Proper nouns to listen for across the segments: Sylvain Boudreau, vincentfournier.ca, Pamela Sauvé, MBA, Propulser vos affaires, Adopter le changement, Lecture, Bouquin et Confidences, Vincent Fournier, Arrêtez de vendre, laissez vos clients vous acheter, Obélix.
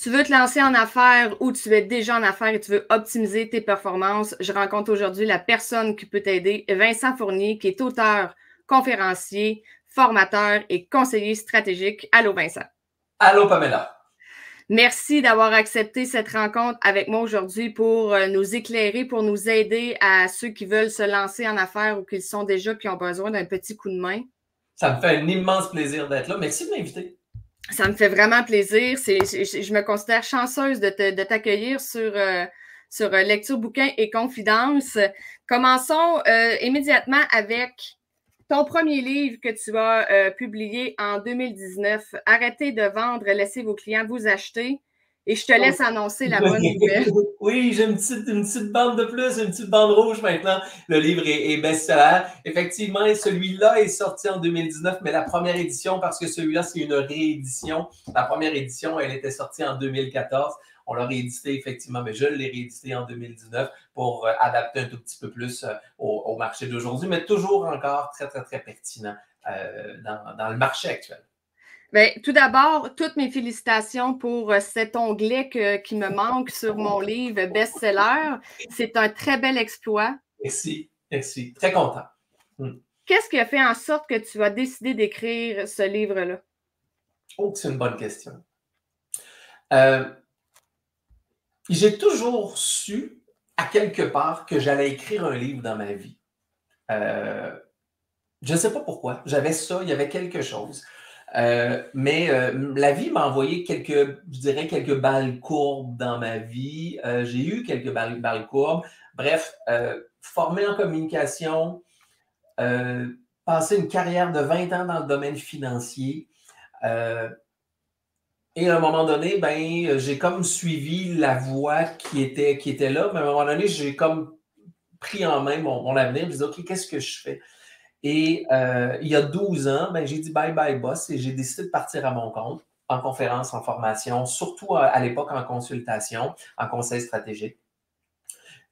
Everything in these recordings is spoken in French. Tu veux te lancer en affaires ou tu es déjà en affaires et tu veux optimiser tes performances? Je rencontre aujourd'hui la personne qui peut t'aider, Vincent Fournier, qui est auteur, conférencier, formateur et conseiller stratégique. Allô, Vincent. Allô, Pamela. Merci d'avoir accepté cette rencontre avec moi aujourd'hui pour nous éclairer, pour nous aider à ceux qui veulent se lancer en affaires ou qui le sont déjà et qui ont besoin d'un petit coup de main. Ça me fait un immense plaisir d'être là. Merci de m'inviter. Ça me fait vraiment plaisir. Je me considère chanceuse de t'accueillir sur Lecture, Bouquin et Confidences. Commençons immédiatement avec ton premier livre que tu as publié en 2019, « Arrêtez de vendre, laissez vos clients vous acheter ». Et je te laisse annoncer la bonne nouvelle. Oui, j'ai une petite bande de plus, une petite bande rouge maintenant. Le livre est best-seller. Effectivement, celui-là est sorti en 2019, mais la première édition, parce que celui-là, c'est une réédition. La première édition, elle était sortie en 2014. On l'a réédité, effectivement, mais je l'ai réédité en 2019 pour adapter un tout petit peu plus au marché d'aujourd'hui, mais toujours encore très, très, très pertinent dans le marché actuel. Bien, tout d'abord, toutes mes félicitations pour cet onglet qui me manque sur mon livre best-seller. C'est un très bel exploit. Merci, merci. Très content. Qu'est-ce qui a fait en sorte que tu as décidé d'écrire ce livre-là? Oh, c'est une bonne question. J'ai toujours su, à quelque part, que j'allais écrire un livre dans ma vie. Je ne sais pas pourquoi. J'avais ça, il y avait quelque chose. Mais la vie m'a envoyé quelques balles courbes dans ma vie. J'ai eu quelques balles courbes. Bref, formé en communication, passé une carrière de 20 ans dans le domaine financier. Et à un moment donné, ben, j'ai comme suivi la voie qui était là. Mais à un moment donné, j'ai comme pris en main mon avenir. Je me disais, OK, qu'est-ce que je fais? Et il y a 12 ans, ben, j'ai dit bye bye boss et j'ai décidé de partir à mon compte en conférence, en formation, surtout à l'époque en consultation, en conseil stratégique.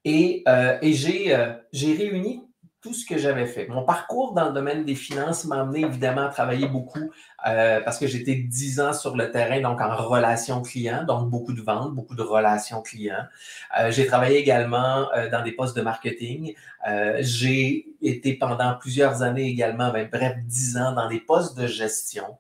Et j'ai réuni tout ce que j'avais fait. Mon parcours dans le domaine des finances m'a amené évidemment à travailler beaucoup parce que j'étais 10 ans sur le terrain, donc en relation client, donc beaucoup de ventes, beaucoup de relations clients. J'ai travaillé également dans des postes de marketing. J'ai été pendant plusieurs années également, ben, bref, 10 ans dans des postes de gestion.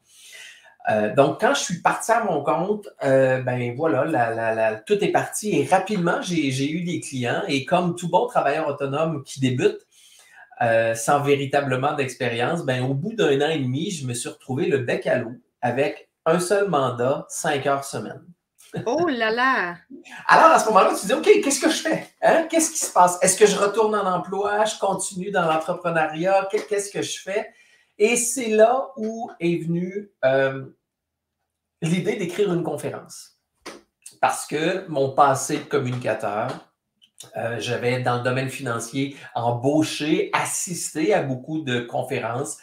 Donc, quand je suis parti à mon compte, ben voilà, tout est parti et rapidement, j'ai eu des clients et comme tout bon travailleur autonome qui débute, sans véritablement d'expérience, ben, au bout d'un an et demi, je me suis retrouvé le bec à l'eau avec un seul mandat, 5 heures semaine. Oh là là! Alors, à ce moment-là, tu te dis, OK, qu'est-ce que je fais? Hein? Qu'est-ce qui se passe? Est-ce que je retourne en emploi? Je continue dans l'entrepreneuriat? Qu'est-ce que je fais? Et c'est là où est venue l'idée d'écrire une conférence. Parce que mon passé de communicateur, j'avais, dans le domaine financier, embauché, assisté à beaucoup de conférences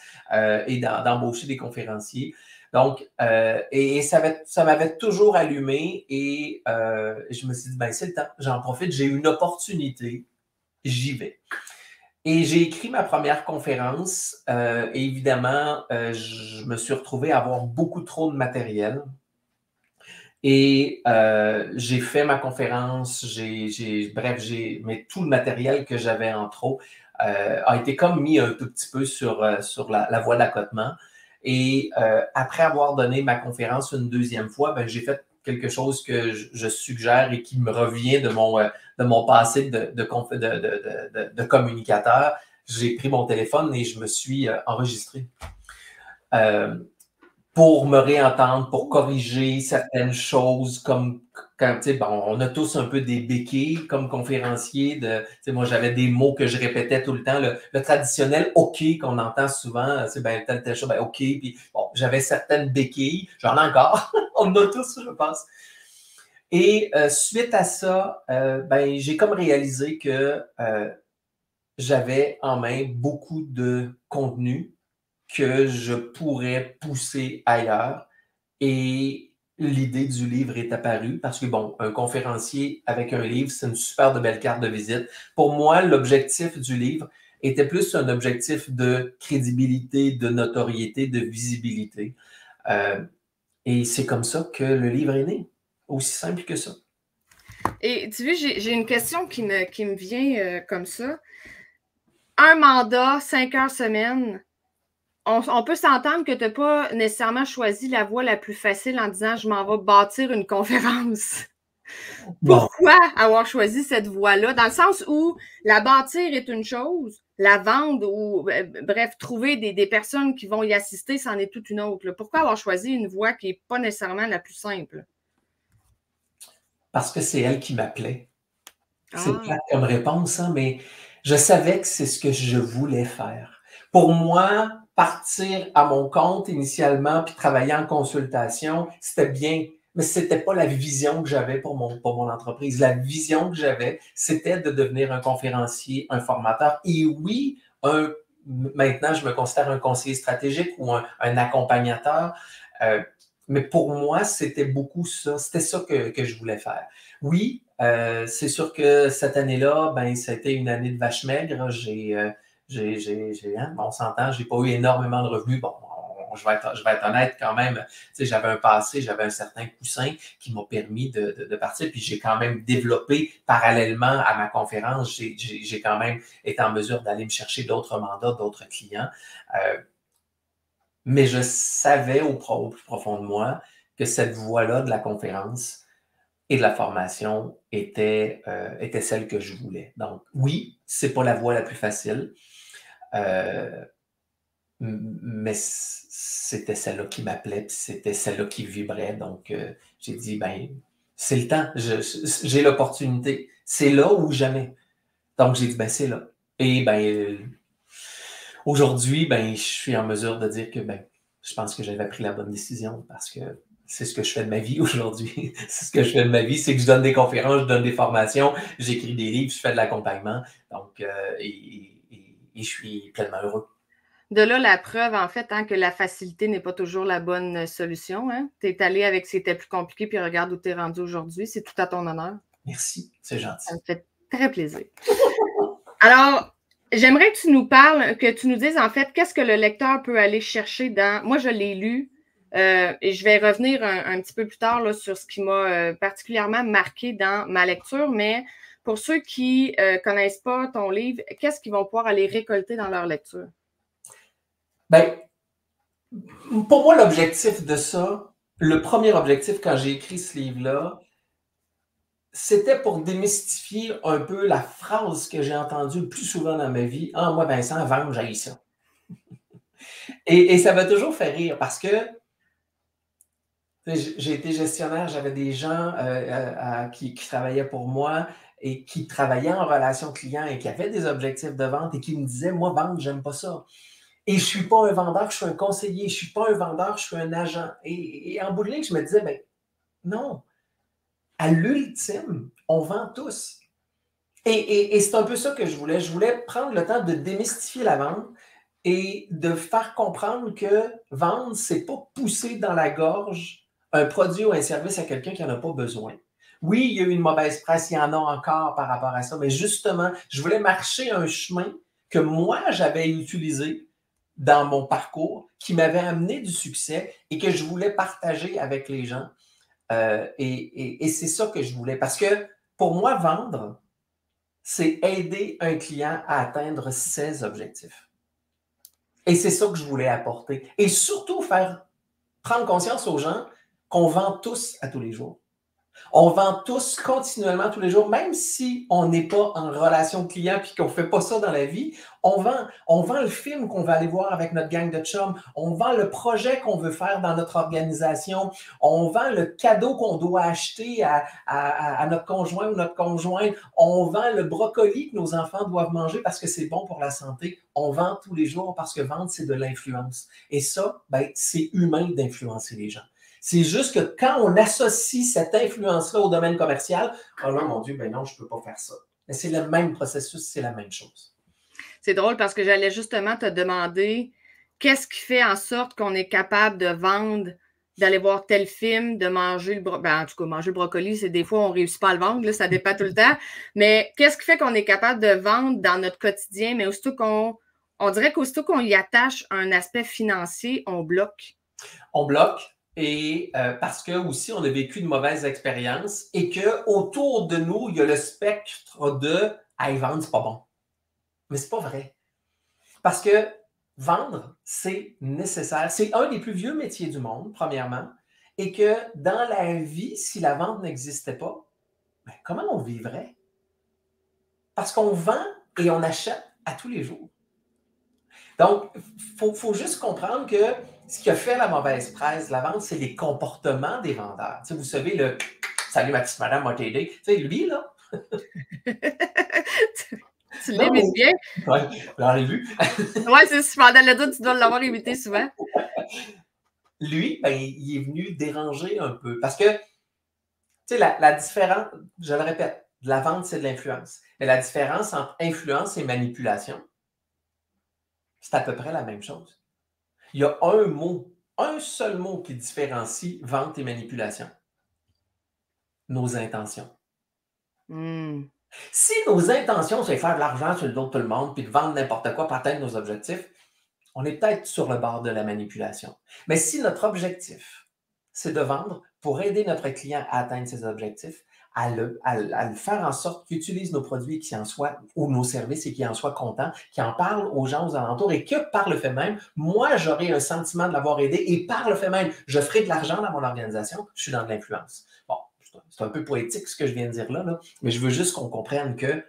et d'embaucher des conférenciers. Donc, et ça m'avait toujours allumé et je me suis dit, ben c'est le temps, j'en profite, j'ai une opportunité, j'y vais. Et j'ai écrit ma première conférence et évidemment, je me suis retrouvé à avoir beaucoup trop de matériel. Et j'ai fait ma conférence, mais tout le matériel que j'avais en trop a été comme mis un tout petit peu sur la voie d'accotement. Et après avoir donné ma conférence une deuxième fois, ben, j'ai fait quelque chose que je suggère et qui me revient de mon passé de communicateur. J'ai pris mon téléphone et je me suis enregistré. Pour me réentendre, pour corriger certaines choses, comme quand, tu sais, bon, on a tous un peu des béquilles comme conférencier. Tu sais, moi, j'avais des mots que je répétais tout le temps. Le traditionnel « OK » qu'on entend souvent, c'est ben telle chose, ben OK. Puis, bon, j'avais certaines béquilles. J'en ai encore. On en a tous, je pense. Et suite à ça, ben, j'ai comme réalisé que j'avais en main beaucoup de contenu que je pourrais pousser ailleurs. Et l'idée du livre est apparue parce que, bon, un conférencier avec un livre, c'est une super de belle carte de visite. Pour moi, l'objectif du livre était plus un objectif de crédibilité, de notoriété, de visibilité. Et c'est comme ça que le livre est né. Aussi simple que ça. Et tu vois, j'ai une question qui me vient comme ça. Un mandat, 5 heures semaine, on peut s'entendre que tu n'as pas nécessairement choisi la voie la plus facile en disant « je m'en vais bâtir une conférence ». Pourquoi avoir choisi cette voie-là? Dans le sens où la bâtir est une chose, la vendre ou, bref, trouver des personnes qui vont y assister, c'en est toute une autre. Pourquoi avoir choisi une voie qui n'est pas nécessairement la plus simple? Parce que c'est elle qui m'appelait. C'est plate comme réponse, hein, mais je savais que c'est ce que je voulais faire. Pour moi, partir à mon compte initialement puis travailler en consultation, c'était bien. Mais ce n'était pas la vision que j'avais pour mon entreprise. La vision que j'avais, c'était de devenir un conférencier, un formateur. Et oui, maintenant, je me considère un conseiller stratégique ou un accompagnateur. Mais pour moi, c'était beaucoup ça. C'était ça que je voulais faire. Oui, c'est sûr que cette année-là, ben, ça a été une année de vache maigre. On s'entend, je n'ai pas eu énormément de revenus. Bon, je vais être honnête quand même, tu sais, j'avais un passé, j'avais un certain coussin qui m'a permis de partir, puis j'ai quand même développé parallèlement à ma conférence, j'ai quand même été en mesure d'aller me chercher d'autres mandats, d'autres clients, mais je savais au plus profond de moi que cette voie-là de la conférence et de la formation était celle que je voulais. Donc oui, c'est pas la voie la plus facile, mais c'était celle-là qui m'appelait, c'était celle-là qui vibrait. Donc, j'ai dit, ben, c'est le temps, j'ai l'opportunité. C'est là ou jamais. Donc, j'ai dit, ben, c'est là. Et, ben, aujourd'hui, ben, je suis en mesure de dire que, ben, je pense que j'avais pris la bonne décision parce que c'est ce que je fais de ma vie aujourd'hui. C'est ce que je fais de ma vie, c'est que je donne des conférences, je donne des formations, j'écris des livres, je fais de l'accompagnement. Donc, et je suis pleinement heureux. De là, la preuve, en fait, hein, que la facilité n'est pas toujours la bonne solution. Hein? Tu es allé avec ce qui était plus compliqué, puis regarde où tu es rendu aujourd'hui. C'est tout à ton honneur. Merci, c'est gentil. Ça me fait très plaisir. Alors, j'aimerais que tu nous parles, que tu nous dises, en fait, qu'est-ce que le lecteur peut aller chercher dans... Moi, je l'ai lu, et je vais revenir un petit peu plus tard là, sur ce qui m'a particulièrement marqué dans ma lecture, mais pour ceux qui ne connaissent pas ton livre, qu'est-ce qu'ils vont pouvoir aller récolter dans leur lecture? Bien, pour moi, l'objectif de ça, le premier objectif quand j'ai écrit ce livre-là, c'était pour démystifier un peu la phrase que j'ai entendue le plus souvent dans ma vie. « Ah, moi, Vincent, vendre, j'haïs ça. » Et ça m'a toujours fait rire parce que j'ai été gestionnaire, j'avais des gens qui travaillaient pour moi et qui travaillaient en relation client et qui avaient des objectifs de vente et qui me disaient « Moi, vendre, j'aime pas ça. » Et je ne suis pas un vendeur, je suis un conseiller. Je ne suis pas un vendeur, je suis un agent. Et en bout de ligne, je me disais, ben non, à l'ultime, on vend tous. Et c'est un peu ça que je voulais. Je voulais prendre le temps de démystifier la vente et de faire comprendre que vendre, ce n'est pas pousser dans la gorge un produit ou un service à quelqu'un qui n'en a pas besoin. Oui, il y a eu une mauvaise presse, il y en a encore par rapport à ça, mais justement, je voulais marcher un chemin que moi, j'avais utilisé dans mon parcours, qui m'avait amené du succès et que je voulais partager avec les gens. Et c'est ça que je voulais. Parce que pour moi, vendre, c'est aider un client à atteindre ses objectifs. Et c'est ça que je voulais apporter. Et surtout, prendre conscience aux gens qu'on vend tous à tous les jours. On vend tous continuellement tous les jours, même si on n'est pas en relation client et qu'on ne fait pas ça dans la vie, on vend le film qu'on va aller voir avec notre gang de chums, on vend le projet qu'on veut faire dans notre organisation, on vend le cadeau qu'on doit acheter à notre conjoint ou notre conjointe, on vend le brocoli que nos enfants doivent manger parce que c'est bon pour la santé. On vend tous les jours parce que vendre, c'est de l'influence. Et ça, ben, c'est humain d'influencer les gens. C'est juste que quand on associe cette influence-là au domaine commercial, « Oh là, mon Dieu, ben non, je ne peux pas faire ça. » Mais c'est le même processus, c'est la même chose. C'est drôle parce que j'allais justement te demander qu'est-ce qui fait en sorte qu'on est capable de vendre, d'aller voir tel film, de manger le brocoli. Ben, en tout cas, manger le brocoli, c'est des fois, on ne réussit pas à le vendre, là, ça dépend tout le temps. Mais qu'est-ce qui fait qu'on est capable de vendre dans notre quotidien, mais aussitôt on dirait qu'aussitôt qu'on y attache un aspect financier, on bloque. et parce que aussi on a vécu de mauvaises expériences et qu'autour de nous, il y a le spectre de « Hey, vendre, c'est pas bon ». Mais c'est pas vrai. Parce que vendre, c'est nécessaire. C'est un des plus vieux métiers du monde, premièrement, et que dans la vie, si la vente n'existait pas, ben, comment on vivrait? Parce qu'on vend et on achète à tous les jours. Donc, il faut juste comprendre que ce qui a fait la mauvaise presse de la vente, c'est les comportements des vendeurs. Tu sais, vous savez, le « Salut ma petite madame, m'a t'aider ». Tu sais, lui, là. Tu l'imites bien. Oui, j'en ai vu. Oui, c'est si je m'en allais dire, tu dois l'avoir imité souvent. Lui, ben, il est venu déranger un peu. Parce que, tu sais, la différence, je le répète, de la vente, c'est de l'influence. Mais la différence entre influence et manipulation, c'est à peu près la même chose. Il y a un mot, un seul mot qui différencie vente et manipulation. Nos intentions. Mm. Si nos intentions, c'est faire de l'argent sur le dos de tout le monde, puis de vendre n'importe quoi pour atteindre nos objectifs, on est peut-être sur le bord de la manipulation. Mais si notre objectif, c'est de vendre pour aider notre client à atteindre ses objectifs, à le faire en sorte qu'il utilise nos produits qui en soient, ou nos services et qu'il en soit content, qu'il en parle aux gens aux alentours et que par le fait même, moi, j'aurai un sentiment de l'avoir aidé et par le fait même, je ferai de l'argent dans mon organisation, je suis dans de l'influence. Bon, c'est un peu poétique ce que je viens de dire là, mais je veux juste qu'on comprenne que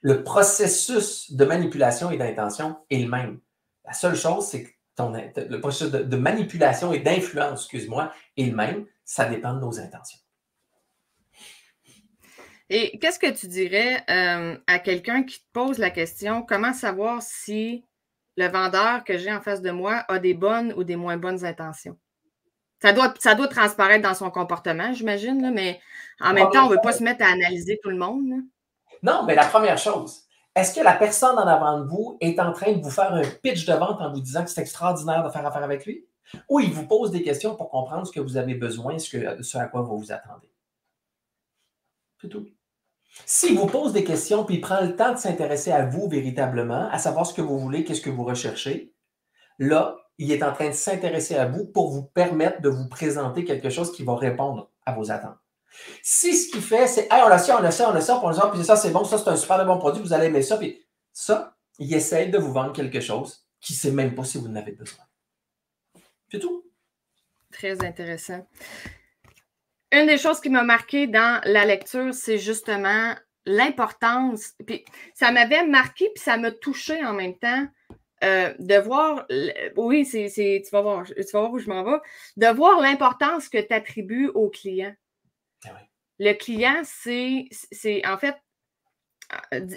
le processus de manipulation et d'intention est le même. La seule chose, c'est que le processus de manipulation et d'influence, excuse-moi, est le même. Ça dépend de nos intentions. Et qu'est-ce que tu dirais à quelqu'un qui te pose la question, comment savoir si le vendeur que j'ai en face de moi a des bonnes ou des moins bonnes intentions? Ça doit transparaître dans son comportement, j'imagine, là, mais en même temps, on ne veut pas se mettre à analyser tout le monde. Là. Non, mais la première chose, est-ce que la personne en avant de vous est en train de vous faire un pitch de vente en vous disant que c'est extraordinaire de faire affaire avec lui? Ou il vous pose des questions pour comprendre ce que vous avez besoin, ce à quoi vous vous attendez? C'est tout. S'il vous pose des questions, puis il prend le temps de s'intéresser à vous véritablement, à savoir ce que vous voulez, qu'est-ce que vous recherchez, là, il est en train de s'intéresser à vous pour vous permettre de vous présenter quelque chose qui va répondre à vos attentes. Si ce qu'il fait, c'est hey, « on a ça, on a ça, on a ça, puis ça, c'est bon, ça, c'est un super bon produit, vous allez aimer ça », puis ça, il essaye de vous vendre quelque chose qu'il ne sait même pas si vous en avez besoin. C'est tout. Très intéressant. Une des choses qui m'a marquée dans la lecture, c'est justement l'importance. Puis ça m'avait marqué, puis ça m'a touchée en même temps de voir, oui, tu vas voir où je m'en vais, de voir l'importance que tu attribues au client. Ah oui. Le client, c'est en fait,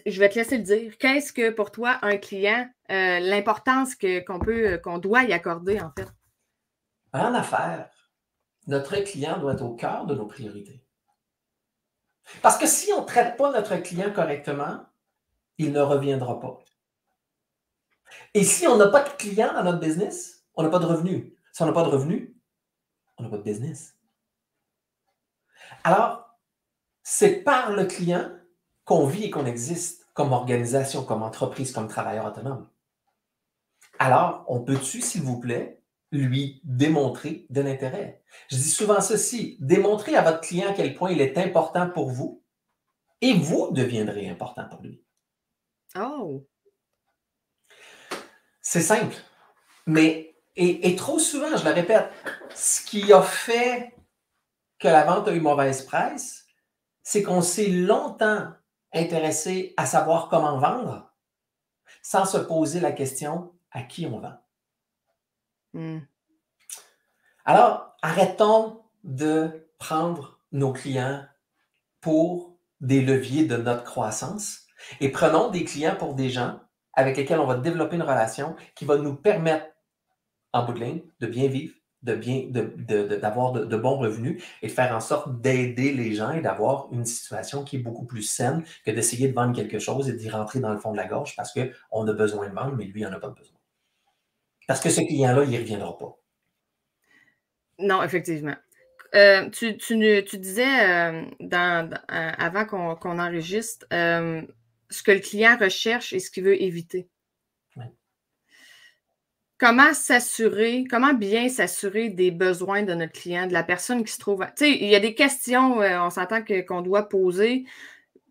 je vais te laisser le dire, qu'est-ce que pour toi un client, l'importance qu'on doit y accorder en fait? En affaires, notre client doit être au cœur de nos priorités. Parce que si on ne traite pas notre client correctement, il ne reviendra pas. Et si on n'a pas de client dans notre business, on n'a pas de revenus. Si on n'a pas de revenus, on n'a pas de business. Alors, c'est par le client qu'on vit et qu'on existe comme organisation, comme entreprise, comme travailleur autonome. Alors, on peut-tu, s'il vous plaît, lui démontrer de l'intérêt. Je dis souvent ceci, démontrez à votre client à quel point il est important pour vous et vous deviendrez important pour lui. Oh! C'est simple, mais et trop souvent, je le répète, ce qui a fait que la vente a eu mauvaise presse, c'est qu'on s'est longtemps intéressé à savoir comment vendre sans se poser la question à qui on vend. Mm. Alors, arrêtons de prendre nos clients pour des leviers de notre croissance et prenons des clients pour des gens avec lesquels on va développer une relation qui va nous permettre, en bout de ligne, de bien vivre, d'avoir de bons revenus et de faire en sorte d'aider les gens et d'avoir une situation qui est beaucoup plus saine que d'essayer de vendre quelque chose et d'y rentrer dans le fond de la gorge parce qu'on a besoin de vendre, mais lui, il n'en a pas besoin. Parce que ce client-là, il ne reviendra pas. Non, effectivement. Tu disais avant qu'on enregistre ce que le client recherche et ce qu'il veut éviter. Oui. Comment s'assurer, comment bien s'assurer des besoins de notre client, de la personne qui se trouve... Tu sais, il y a des questions, on s'entend qu'on doit poser.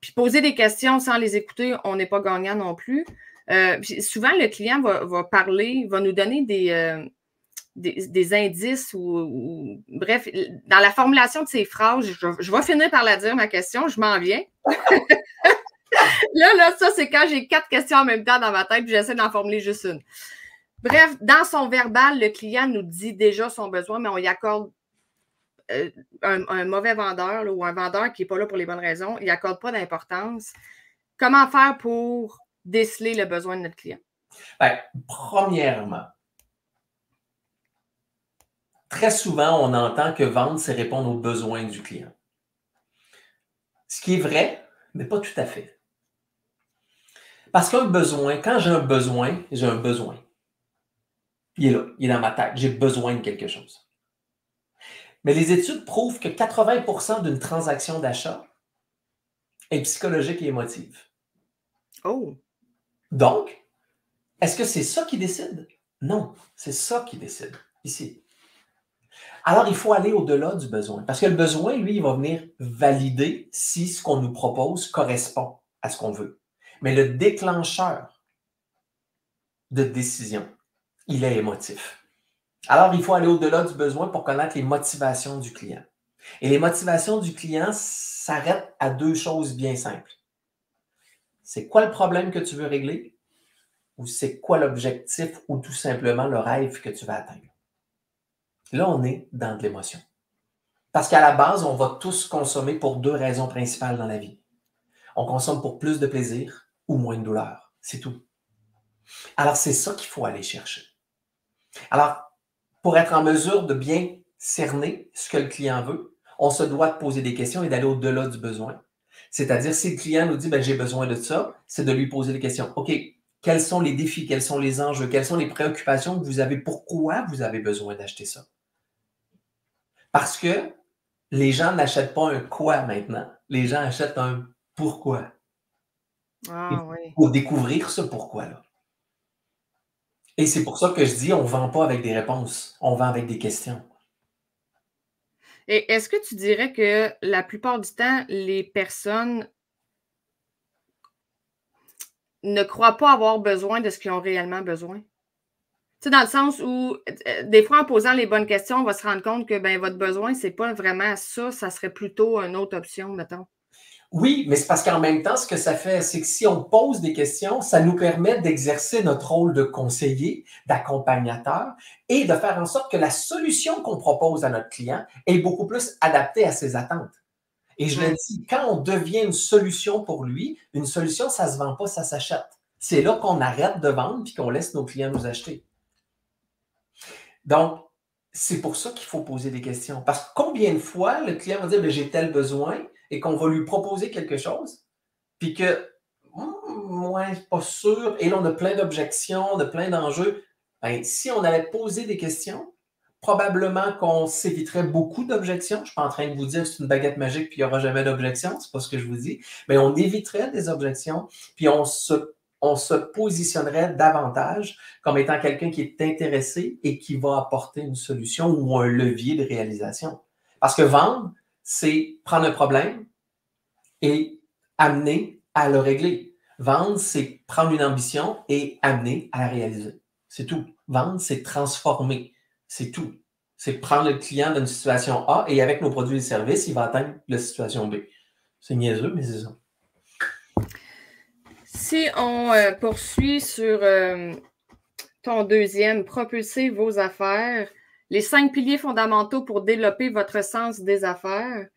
Puis poser des questions sans les écouter, on n'est pas gagnant non plus. Puis souvent, le client va parler, va nous donner des indices ou... Bref, dans la formulation de ses phrases, je vais finir par la dire, ma question, je m'en viens. là, ça, c'est quand j'ai 4 questions en même temps dans ma tête puis j'essaie d'en formuler juste une. Bref, dans son verbal, le client nous dit déjà son besoin, mais on y accorde un mauvais vendeur là, ou un vendeur qui n'est pas là pour les bonnes raisons, il n'y accorde pas d'importance. Comment faire pour déceler le besoin de notre client? Bien, premièrement, très souvent, on entend que vendre, c'est répondre aux besoins du client. Ce qui est vrai, mais pas tout à fait. Parce qu'un besoin, quand j'ai un besoin. Il est là, il est dans ma tête. J'ai besoin de quelque chose. Mais les études prouvent que 80% d'une transaction d'achat est psychologique et émotive. Oh! Donc, est-ce que c'est ça qui décide? Non, c'est ça qui décide, ici. Alors, il faut aller au-delà du besoin. Parce que le besoin, lui, il va venir valider si ce qu'on nous propose correspond à ce qu'on veut. Mais le déclencheur de décision, il est émotif. Alors, il faut aller au-delà du besoin pour connaître les motivations du client. Et les motivations du client s'arrêtent à 2 choses bien simples. C'est quoi le problème que tu veux régler? Ou c'est quoi l'objectif ou tout simplement le rêve que tu vas atteindre? Là, on est dans de l'émotion. Parce qu'à la base, on va tous consommer pour 2 raisons principales dans la vie. On consomme pour plus de plaisir ou moins de douleur. C'est tout. Alors, c'est ça qu'il faut aller chercher. Alors, pour être en mesure de bien cerner ce que le client veut, on se doit de poser des questions et d'aller au-delà du besoin. C'est-à-dire, si le client nous dit « j'ai besoin de ça », c'est de lui poser des questions. OK, quels sont les défis, quels sont les enjeux, quelles sont les préoccupations que vous avez, pourquoi vous avez besoin d'acheter ça? Parce que les gens n'achètent pas un « quoi » maintenant, les gens achètent un « pourquoi ». Ah, oui. Pour découvrir ce « pourquoi-là ». Et c'est pour ça que je dis, on ne vend pas avec des réponses, on vend avec des questions. Et est-ce que tu dirais que la plupart du temps, les personnes ne croient pas avoir besoin de ce qu'ils ont réellement besoin? Tu sais, dans le sens où, des fois, en posant les bonnes questions, on va se rendre compte que votre besoin, ce n'est pas vraiment ça, ça serait plutôt une autre option, mettons. Oui, mais c'est parce qu'en même temps, ce que ça fait, c'est que si on pose des questions, ça nous permet d'exercer notre rôle de conseiller, d'accompagnateur et de faire en sorte que la solution qu'on propose à notre client est beaucoup plus adaptée à ses attentes. Et je le dis, quand on devient une solution pour lui, une solution, ça ne se vend pas, ça s'achète. C'est là qu'on arrête de vendre puis qu'on laisse nos clients nous acheter. Donc, c'est pour ça qu'il faut poser des questions. Parce que combien de fois le client va dire « j'ai tel besoin » et qu'on va lui proposer quelque chose, puis que moi, je ne suis pas sûr, et là, on a plein d'objections, de plein d'enjeux. Ben, si on allait poser des questions, probablement qu'on s'éviterait beaucoup d'objections. Je ne suis pas en train de vous dire que c'est une baguette magique, puis il n'y aura jamais d'objections, ce n'est pas ce que je vous dis, mais on éviterait des objections, puis on se positionnerait davantage comme étant quelqu'un qui est intéressé et qui va apporter une solution ou un levier de réalisation. Parce que vendre, c'est prendre un problème et amener à le régler. Vendre, c'est prendre une ambition et amener à la réaliser. C'est tout. Vendre, c'est transformer. C'est tout. C'est prendre le client d'une situation A et avec nos produits et services, il va atteindre la situation B. C'est niaiseux, mais c'est ça. Si on poursuit sur ton deuxième, propulser vos affaires, les 5 piliers fondamentaux pour développer votre sens des affaires.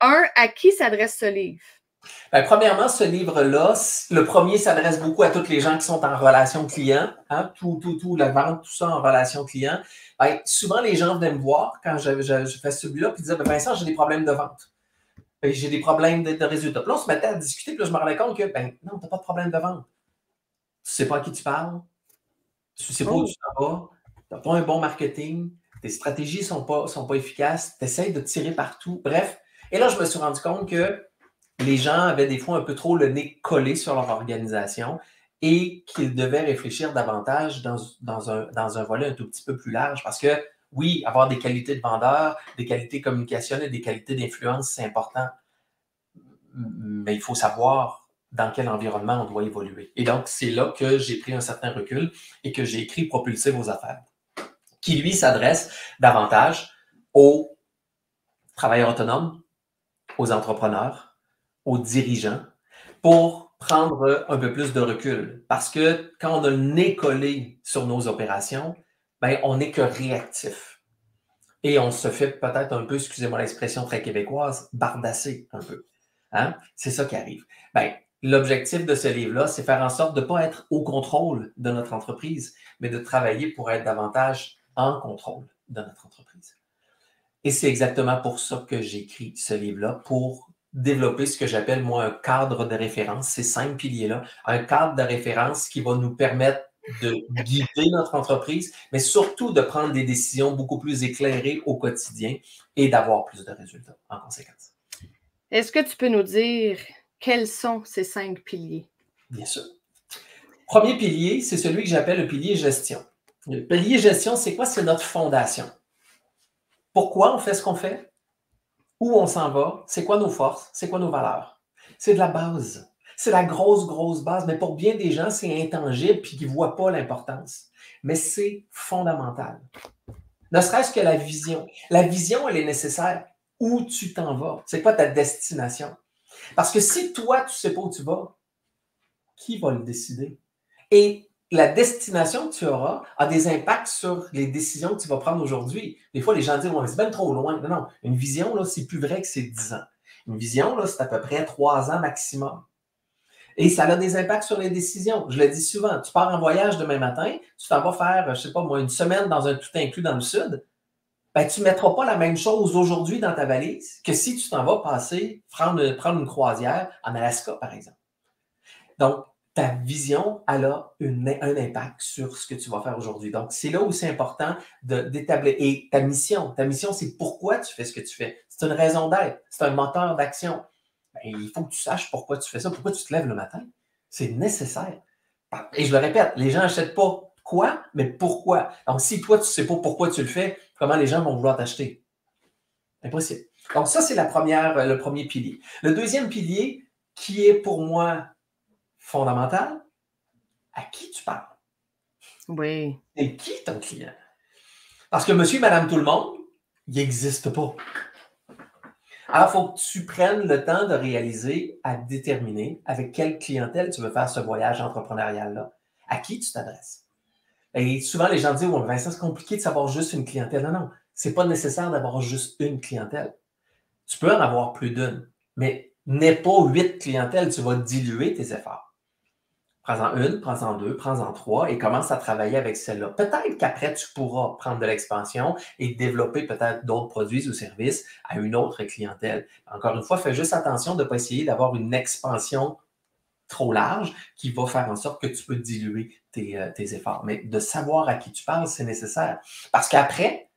À qui s'adresse ce livre? Bien, premièrement, ce livre-là, le premier s'adresse beaucoup à tous les gens qui sont en relation client. Hein? Tout, la vente, tout ça en relation client. Bien, souvent, les gens venaient me voir quand je fais celui-là et disaient « Vincent, j'ai des problèmes de vente. J'ai des problèmes de résultats. » Puis là, on se mettait à discuter puis là, je me rendais compte que « Non, tu n'as pas de problème de vente. Tu ne sais pas à qui tu parles. Tu ne sais pas où tu t'en vas. » Tu n'as pas un bon marketing, tes stratégies ne sont pas efficaces, tu essaies de tirer partout, bref. Et là, je me suis rendu compte que les gens avaient des fois un peu trop le nez collé sur leur organisation et qu'il devait réfléchir davantage dans un volet un tout petit peu plus large. Parce que, oui, avoir des qualités de vendeur, des qualités communicationnelles, des qualités d'influence, c'est important. Mais il faut savoir dans quel environnement on doit évoluer. Et donc, c'est là que j'ai pris un certain recul et que j'ai écrit « Propulser vos affaires », qui, lui, s'adresse davantage aux travailleurs autonomes, aux entrepreneurs, aux dirigeants, pour prendre un peu plus de recul. Parce que quand on a le nez collé sur nos opérations, ben, on n'est que réactif. Et on se fait peut-être un peu, excusez-moi l'expression très québécoise, bardasser un peu. Hein? C'est ça qui arrive. Ben, l'objectif de ce livre-là, c'est faire en sorte de ne pas être au contrôle de notre entreprise, mais de travailler pour être davantage en contrôle de notre entreprise. Et c'est exactement pour ça que j'écris ce livre-là, pour développer ce que j'appelle, moi, un cadre de référence, ces 5 piliers-là, un cadre de référence qui va nous permettre de guider notre entreprise, mais surtout de prendre des décisions beaucoup plus éclairées au quotidien et d'avoir plus de résultats en conséquence. Est-ce que tu peux nous dire quels sont ces 5 piliers? Bien sûr. Premier pilier, c'est celui que j'appelle le pilier gestion. Le pilier gestion, c'est quoi? C'est notre fondation. Pourquoi on fait ce qu'on fait? Où on s'en va? C'est quoi nos forces? C'est quoi nos valeurs? C'est de la base. C'est la grosse, grosse base. Mais pour bien des gens, c'est intangible puis qu'ils ne voient pas l'importance. Mais c'est fondamental. Ne serait-ce que la vision. La vision, elle est nécessaire. Où tu t'en vas? C'est quoi ta destination? Parce que si toi, tu ne sais pas où tu vas, qui va le décider? Et la destination que tu auras a des impacts sur les décisions que tu vas prendre aujourd'hui. Des fois, les gens disent « c'est bien trop loin ». Non, non. Une vision, là, c'est plus vrai que c'est 10 ans. Une vision, là, c'est à peu près 3 ans maximum. Et ça a des impacts sur les décisions. Je le dis souvent. Tu pars en voyage demain matin, tu t'en vas faire, je sais pas moi, une semaine dans un tout inclus dans le sud. Ben, tu ne mettras pas la même chose aujourd'hui dans ta valise que si tu t'en vas passer, prendre une croisière en Alaska, par exemple. Donc, ta vision, elle a un impact sur ce que tu vas faire aujourd'hui. Donc, c'est là où c'est important d'établir. Et ta mission, c'est pourquoi tu fais ce que tu fais. C'est une raison d'être. C'est un moteur d'action. Ben, il faut que tu saches pourquoi tu fais ça, pourquoi tu te lèves le matin. C'est nécessaire. Et je le répète, les gens n'achètent pas quoi, mais pourquoi. Donc, si toi, tu ne sais pas pourquoi tu le fais, comment les gens vont vouloir t'acheter? Impossible. Donc, ça, c'est le premier pilier. Le deuxième pilier, qui est pour moi fondamental, à qui tu parles? Oui. Et qui ton client? Parce que monsieur et madame tout le monde, il n'existe pas. Alors, il faut que tu prennes le temps de réaliser, à déterminer avec quelle clientèle tu veux faire ce voyage entrepreneurial-là. À qui tu t'adresses? Et souvent, les gens disent « Oh, Vincent, c'est compliqué de savoir juste une clientèle. » Non, non, c'est pas nécessaire d'avoir juste une clientèle. Tu peux en avoir plus d'une, mais n'aie pas 8 clientèles. Tu vas diluer tes efforts. Prends-en une, prends-en 2, prends-en 3 et commence à travailler avec celle-là. Peut-être qu'après, tu pourras prendre de l'expansion et développer peut-être d'autres produits ou services à une autre clientèle. Encore une fois, fais juste attention de ne pas essayer d'avoir une expansion trop large qui va faire en sorte que tu peux diluer tes efforts. Mais de savoir à qui tu parles, c'est nécessaire. Parce qu'après,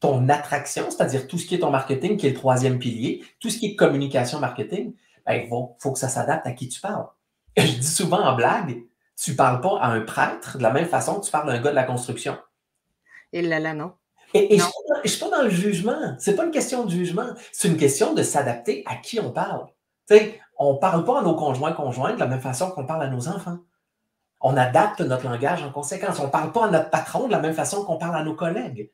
ton attraction, c'est-à-dire tout ce qui est ton marketing, qui est le troisième pilier, tout ce qui est communication marketing, ben, faut que ça s'adapte à qui tu parles. Je dis souvent en blague, tu ne parles pas à un prêtre de la même façon que tu parles à un gars de la construction. Et là, là, non. Et non. Je ne suis pas dans le jugement. Ce n'est pas une question de jugement. C'est une question de s'adapter à qui on parle. Tu sais, on ne parle pas à nos conjointes de la même façon qu'on parle à nos enfants. On adapte notre langage en conséquence. On ne parle pas à notre patron de la même façon qu'on parle à nos collègues.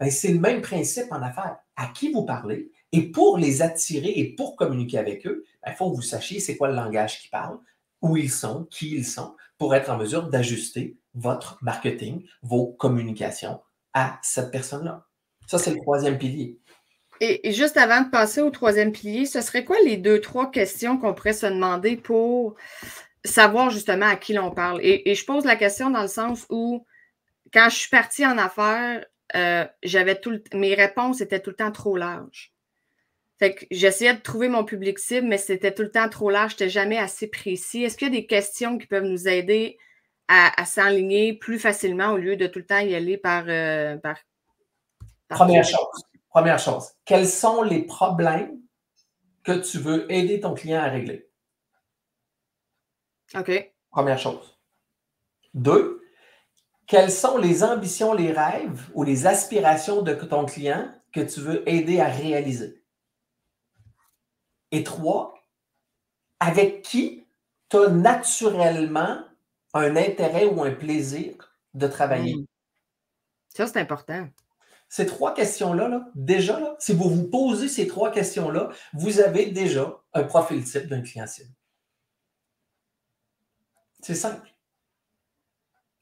Ben, c'est le même principe en affaires. À qui vous parlez? Et pour les attirer et pour communiquer avec eux, il faut que vous sachiez c'est quoi le langage qu'ils parlent, où ils sont, qui ils sont, pour être en mesure d'ajuster votre marketing, vos communications à cette personne-là. Ça, c'est le troisième pilier. Et juste avant de passer au troisième pilier, ce serait quoi les 2-3 questions qu'on pourrait se demander pour savoir justement à qui l'on parle? Et je pose la question dans le sens où, quand je suis partie en affaires, mes réponses étaient tout le temps trop larges. Fait que j'essayais de trouver mon public cible, mais c'était tout le temps trop large, je n'étais jamais assez précis. Est-ce qu'il y a des questions qui peuvent nous aider à s'enligner plus facilement au lieu de tout le temps y aller par Première chose, quels sont les problèmes que tu veux aider ton client à régler? OK. Première chose. 2. Quelles sont les ambitions, les rêves ou les aspirations de ton client que tu veux aider à réaliser? Et 3. Avec qui tu as naturellement un intérêt ou un plaisir de travailler? Ça, c'est important. Ces trois questions-là, déjà, si vous vous posez ces trois questions-là, vous avez déjà un profil type d'un client cible. C'est simple.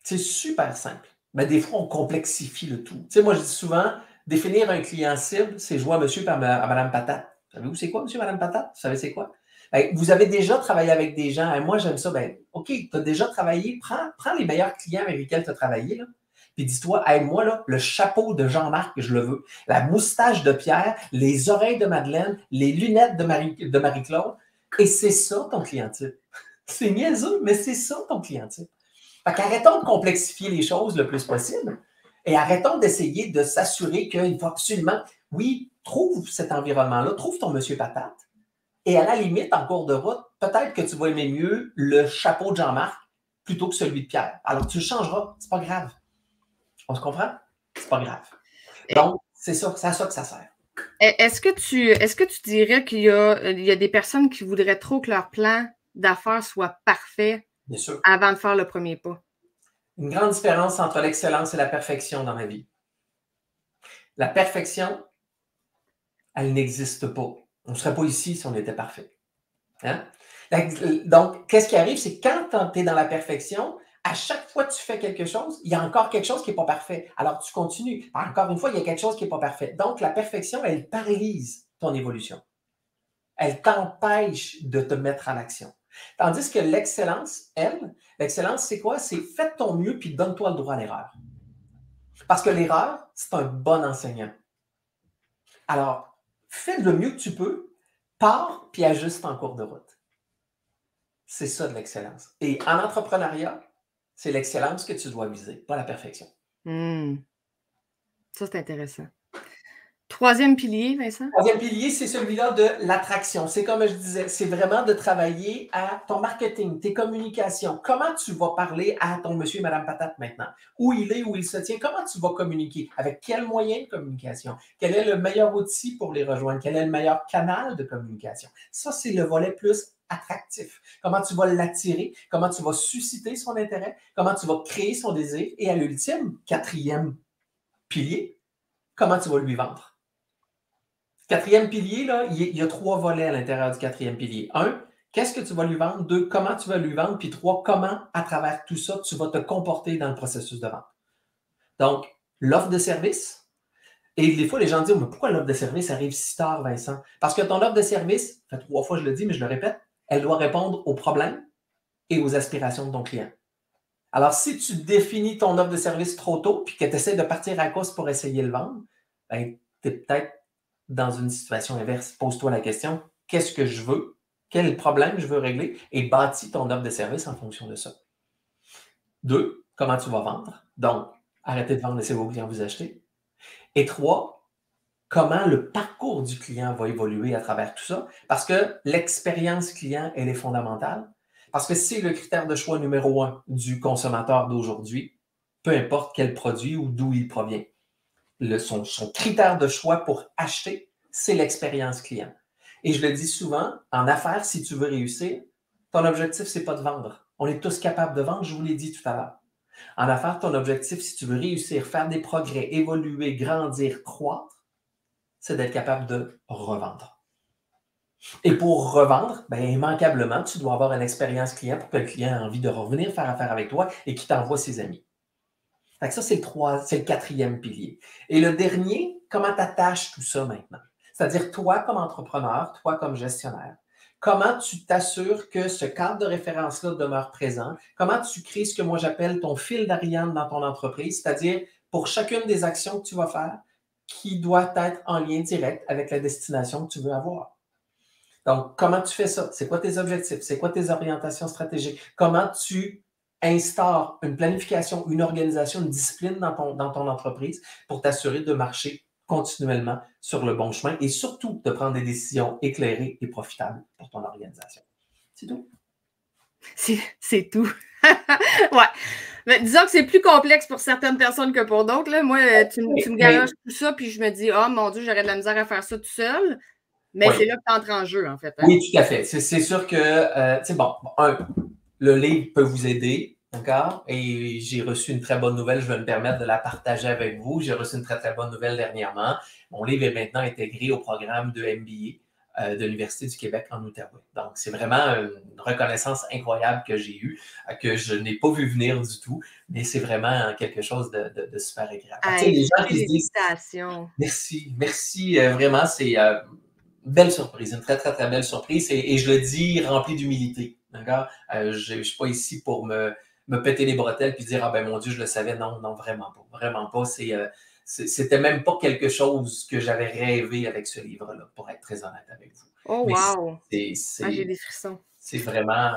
C'est super simple. Mais des fois, on complexifie le tout. Tu sais, moi, je dis souvent, définir un client cible, c'est jouer à monsieur et à madame Patate. Vous savez où c'est quoi, monsieur et madame Patate? Vous savez c'est quoi? Ben, vous avez déjà travaillé avec des gens. Hein, moi, j'aime ça. Ben, OK, tu as déjà travaillé. Prends les meilleurs clients avec lesquels tu as travaillé, là. Puis dis-toi, hey, moi, là, le chapeau de Jean-Marc, je le veux. La moustache de Pierre, les oreilles de Madeleine, les lunettes de Marie-Claude. Et c'est ça, ton client type. C'est niaiseux, mais c'est ça, ton client type. Fait qu'arrêtons de complexifier les choses le plus possible et arrêtons d'essayer de s'assurer qu'il faut absolument, oui, trouve cet environnement-là, trouve ton monsieur patate. Et à la limite, en cours de route, peut-être que tu vas aimer mieux le chapeau de Jean-Marc plutôt que celui de Pierre. Alors, tu le changeras. C'est pas grave. On se comprend? C'est pas grave. Donc, c'est à ça que ça sert. Est-ce que tu dirais qu'il y a des personnes qui voudraient trop que leur plan d'affaires soit parfait avant de faire le premier pas? Une grande différence entre l'excellence et la perfection dans la vie. La perfection, elle n'existe pas. On ne serait pas ici si on était parfait. Hein? Donc, qu'est-ce qui arrive? C'est quand tu es dans la perfection, à chaque fois que tu fais quelque chose, il y a encore quelque chose qui n'est pas parfait. Alors, tu continues. Encore une fois, il y a quelque chose qui n'est pas parfait. Donc, la perfection, elle paralyse ton évolution. Elle t'empêche de te mettre en action. Tandis que l'excellence, elle, l'excellence, c'est quoi? C'est fais ton mieux puis donne-toi le droit à l'erreur. Parce que l'erreur, c'est un bon enseignant. Alors, fais le mieux que tu peux, pars puis ajuste en cours de route. C'est ça de l'excellence. Et en entrepreneuriat, c'est l'excellence que tu dois viser, pas la perfection. Ça, c'est intéressant. Troisième pilier, Vincent? Troisième pilier, c'est celui-là de l'attraction. C'est comme je disais, c'est vraiment de travailler à ton marketing, tes communications. Comment tu vas parler à ton monsieur et madame Patate maintenant? Où il est, où il se tient? Comment tu vas communiquer? Avec quel moyen de communication? Quel est le meilleur outil pour les rejoindre? Quel est le meilleur canal de communication? Ça, c'est le volet plus attractif. Comment tu vas l'attirer? Comment tu vas susciter son intérêt? Comment tu vas créer son désir? Et à l'ultime, quatrième pilier, comment tu vas lui vendre? Quatrième pilier, là, il y a trois volets à l'intérieur du quatrième pilier. 1, qu'est-ce que tu vas lui vendre? 2, comment tu vas lui vendre? Puis 3, comment, à travers tout ça, tu vas te comporter dans le processus de vente. Donc, l'offre de service. Et des fois, les gens disent, mais pourquoi l'offre de service arrive si tard, Vincent? Parce que ton offre de service, ça fait 3 fois je le dis, mais je le répète, elle doit répondre aux problèmes et aux aspirations de ton client. Alors, si tu définis ton offre de service trop tôt puis que tu essaies de partir à cause pour essayer de le vendre, ben, tu es peut-être dans une situation inverse. Pose-toi la question, qu'est-ce que je veux? Quel problème je veux régler? Et bâtis ton offre de service en fonction de ça. 2, comment tu vas vendre? Donc, arrêtez de vendre, laissez vos clients vous acheter. Et 3, comment le parcours du client va évoluer à travers tout ça? Parce que l'expérience client, elle est fondamentale. Parce que c'est le critère de choix numéro 1 du consommateur d'aujourd'hui, peu importe quel produit ou d'où il provient. Son critère de choix pour acheter, c'est l'expérience client. Et je le dis souvent, en affaires, si tu veux réussir, ton objectif, c'est pas de vendre. On est tous capables de vendre, je vous l'ai dit tout à l'heure. En affaires, ton objectif, si tu veux réussir, faire des progrès, évoluer, grandir, croître, c'est d'être capable de revendre. Et pour revendre, ben, immanquablement, tu dois avoir une expérience client pour que le client ait envie de revenir faire affaire avec toi et qu'il t'envoie ses amis. Fait que ça, c'est le quatrième pilier. Et le dernier, comment t'attaches tout ça maintenant? C'est-à-dire, toi comme entrepreneur, toi comme gestionnaire, comment tu t'assures que ce cadre de référence-là demeure présent? Comment tu crées ce que moi j'appelle ton fil d'Ariane dans ton entreprise? C'est-à-dire, pour chacune des actions que tu vas faire, qui doit être en lien direct avec la destination que tu veux avoir. Donc, comment tu fais ça? C'est quoi tes objectifs? C'est quoi tes orientations stratégiques? Comment tu instaure une planification, une organisation, une discipline dans ton entreprise pour t'assurer de marcher continuellement sur le bon chemin et surtout de prendre des décisions éclairées et profitables pour ton organisation. C'est tout. C'est tout. Ouais. Mais disons que c'est plus complexe pour certaines personnes que pour d'autres. Moi, tu me garages tout ça, puis je me dis, oh mon Dieu, j'aurais de la misère à faire ça tout seul. Mais c'est là que tu entres en jeu, en fait. Hein? Oui, tout à fait. C'est sûr que, le livre peut vous aider. D'accord? Et j'ai reçu une très bonne nouvelle, je vais me permettre de la partager avec vous. J'ai reçu une très, très bonne nouvelle dernièrement. Mon livre est maintenant intégré au programme de MBA de l'Université du Québec en Outaouais. Donc, c'est vraiment une reconnaissance incroyable que j'ai eue, que je n'ai pas vu venir du tout, mais c'est vraiment quelque chose de super agréable. Hey, les gens qui se disent, merci, vraiment, c'est une belle surprise, une très, très, très belle surprise. Et je le dis rempli d'humilité. D'accord? Je ne suis pas ici pour me péter les bretelles puis dire « Ah ben mon Dieu, je le savais. » Non, vraiment pas. Vraiment pas. C'était même pas quelque chose que j'avais rêvé avec ce livre-là, pour être très honnête avec vous. Oh wow! J'ai des frissons. C'est vraiment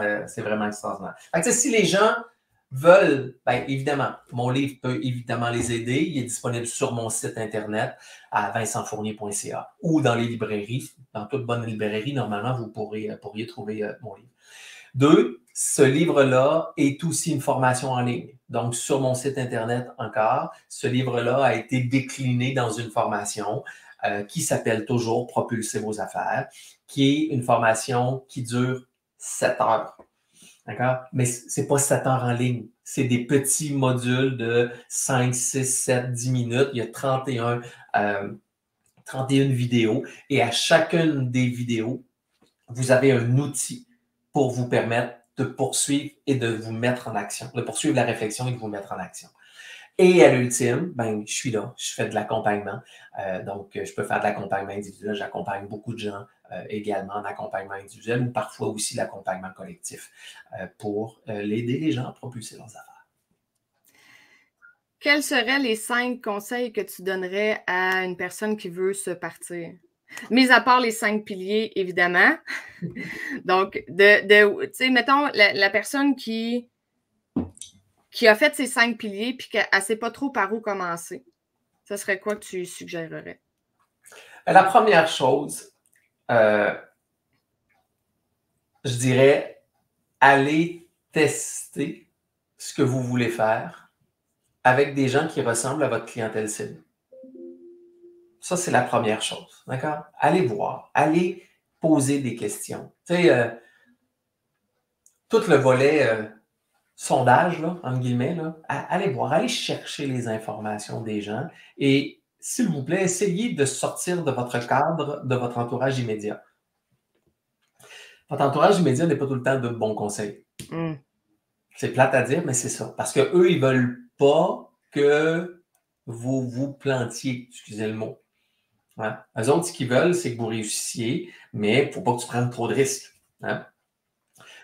extraordinaire. Fait que, si les gens veulent, bien évidemment, mon livre peut évidemment les aider. Il est disponible sur mon site Internet à vincentfournier.ca ou dans les librairies. Dans toute bonne librairie, normalement, vous pourriez trouver mon livre. 2. Ce livre-là est aussi une formation en ligne. Donc, sur mon site Internet encore, ce livre-là a été décliné dans une formation qui s'appelle toujours « Propulser vos affaires », qui est une formation qui dure 7 heures. D'accord? Mais ce n'est pas 7 heures en ligne. C'est des petits modules de 5, 6, 7, 10 minutes. Il y a 31 vidéos. Et à chacune des vidéos, vous avez un outil pour vous permettre de poursuivre et de vous mettre en action, de poursuivre la réflexion et de vous mettre en action. Et à l'ultime, je suis là, je fais de l'accompagnement. Donc, je peux faire de l'accompagnement individuel. J'accompagne beaucoup de gens également en accompagnement individuel ou parfois aussi l'accompagnement collectif pour aider les gens à propulser leurs affaires. Quels seraient les 5 conseils que tu donnerais à une personne qui veut se partir? Mis à part les 5 piliers, évidemment. Donc, tu sais, mettons, la personne qui a fait ces 5 piliers puis qu'elle ne sait pas trop par où commencer, ce serait quoi que tu suggérerais? La première chose, je dirais, allez tester ce que vous voulez faire avec des gens qui ressemblent à votre clientèle cible. Ça, c'est la première chose, d'accord? Allez voir, allez poser des questions. Tu sais, tout le volet sondage, là, entre guillemets, là, allez voir, allez chercher les informations des gens et, s'il vous plaît, essayez de sortir de votre cadre, de votre entourage immédiat. Votre entourage immédiat n'est pas tout le temps de bons conseils. Mm. C'est plate à dire, mais c'est ça. Parce qu'eux, ils ne veulent pas que vous vous plantiez, excusez le mot. Hein? Eux autres, ce qu'ils veulent, c'est que vous réussissiez, mais il ne faut pas que tu prennes trop de risques. Hein?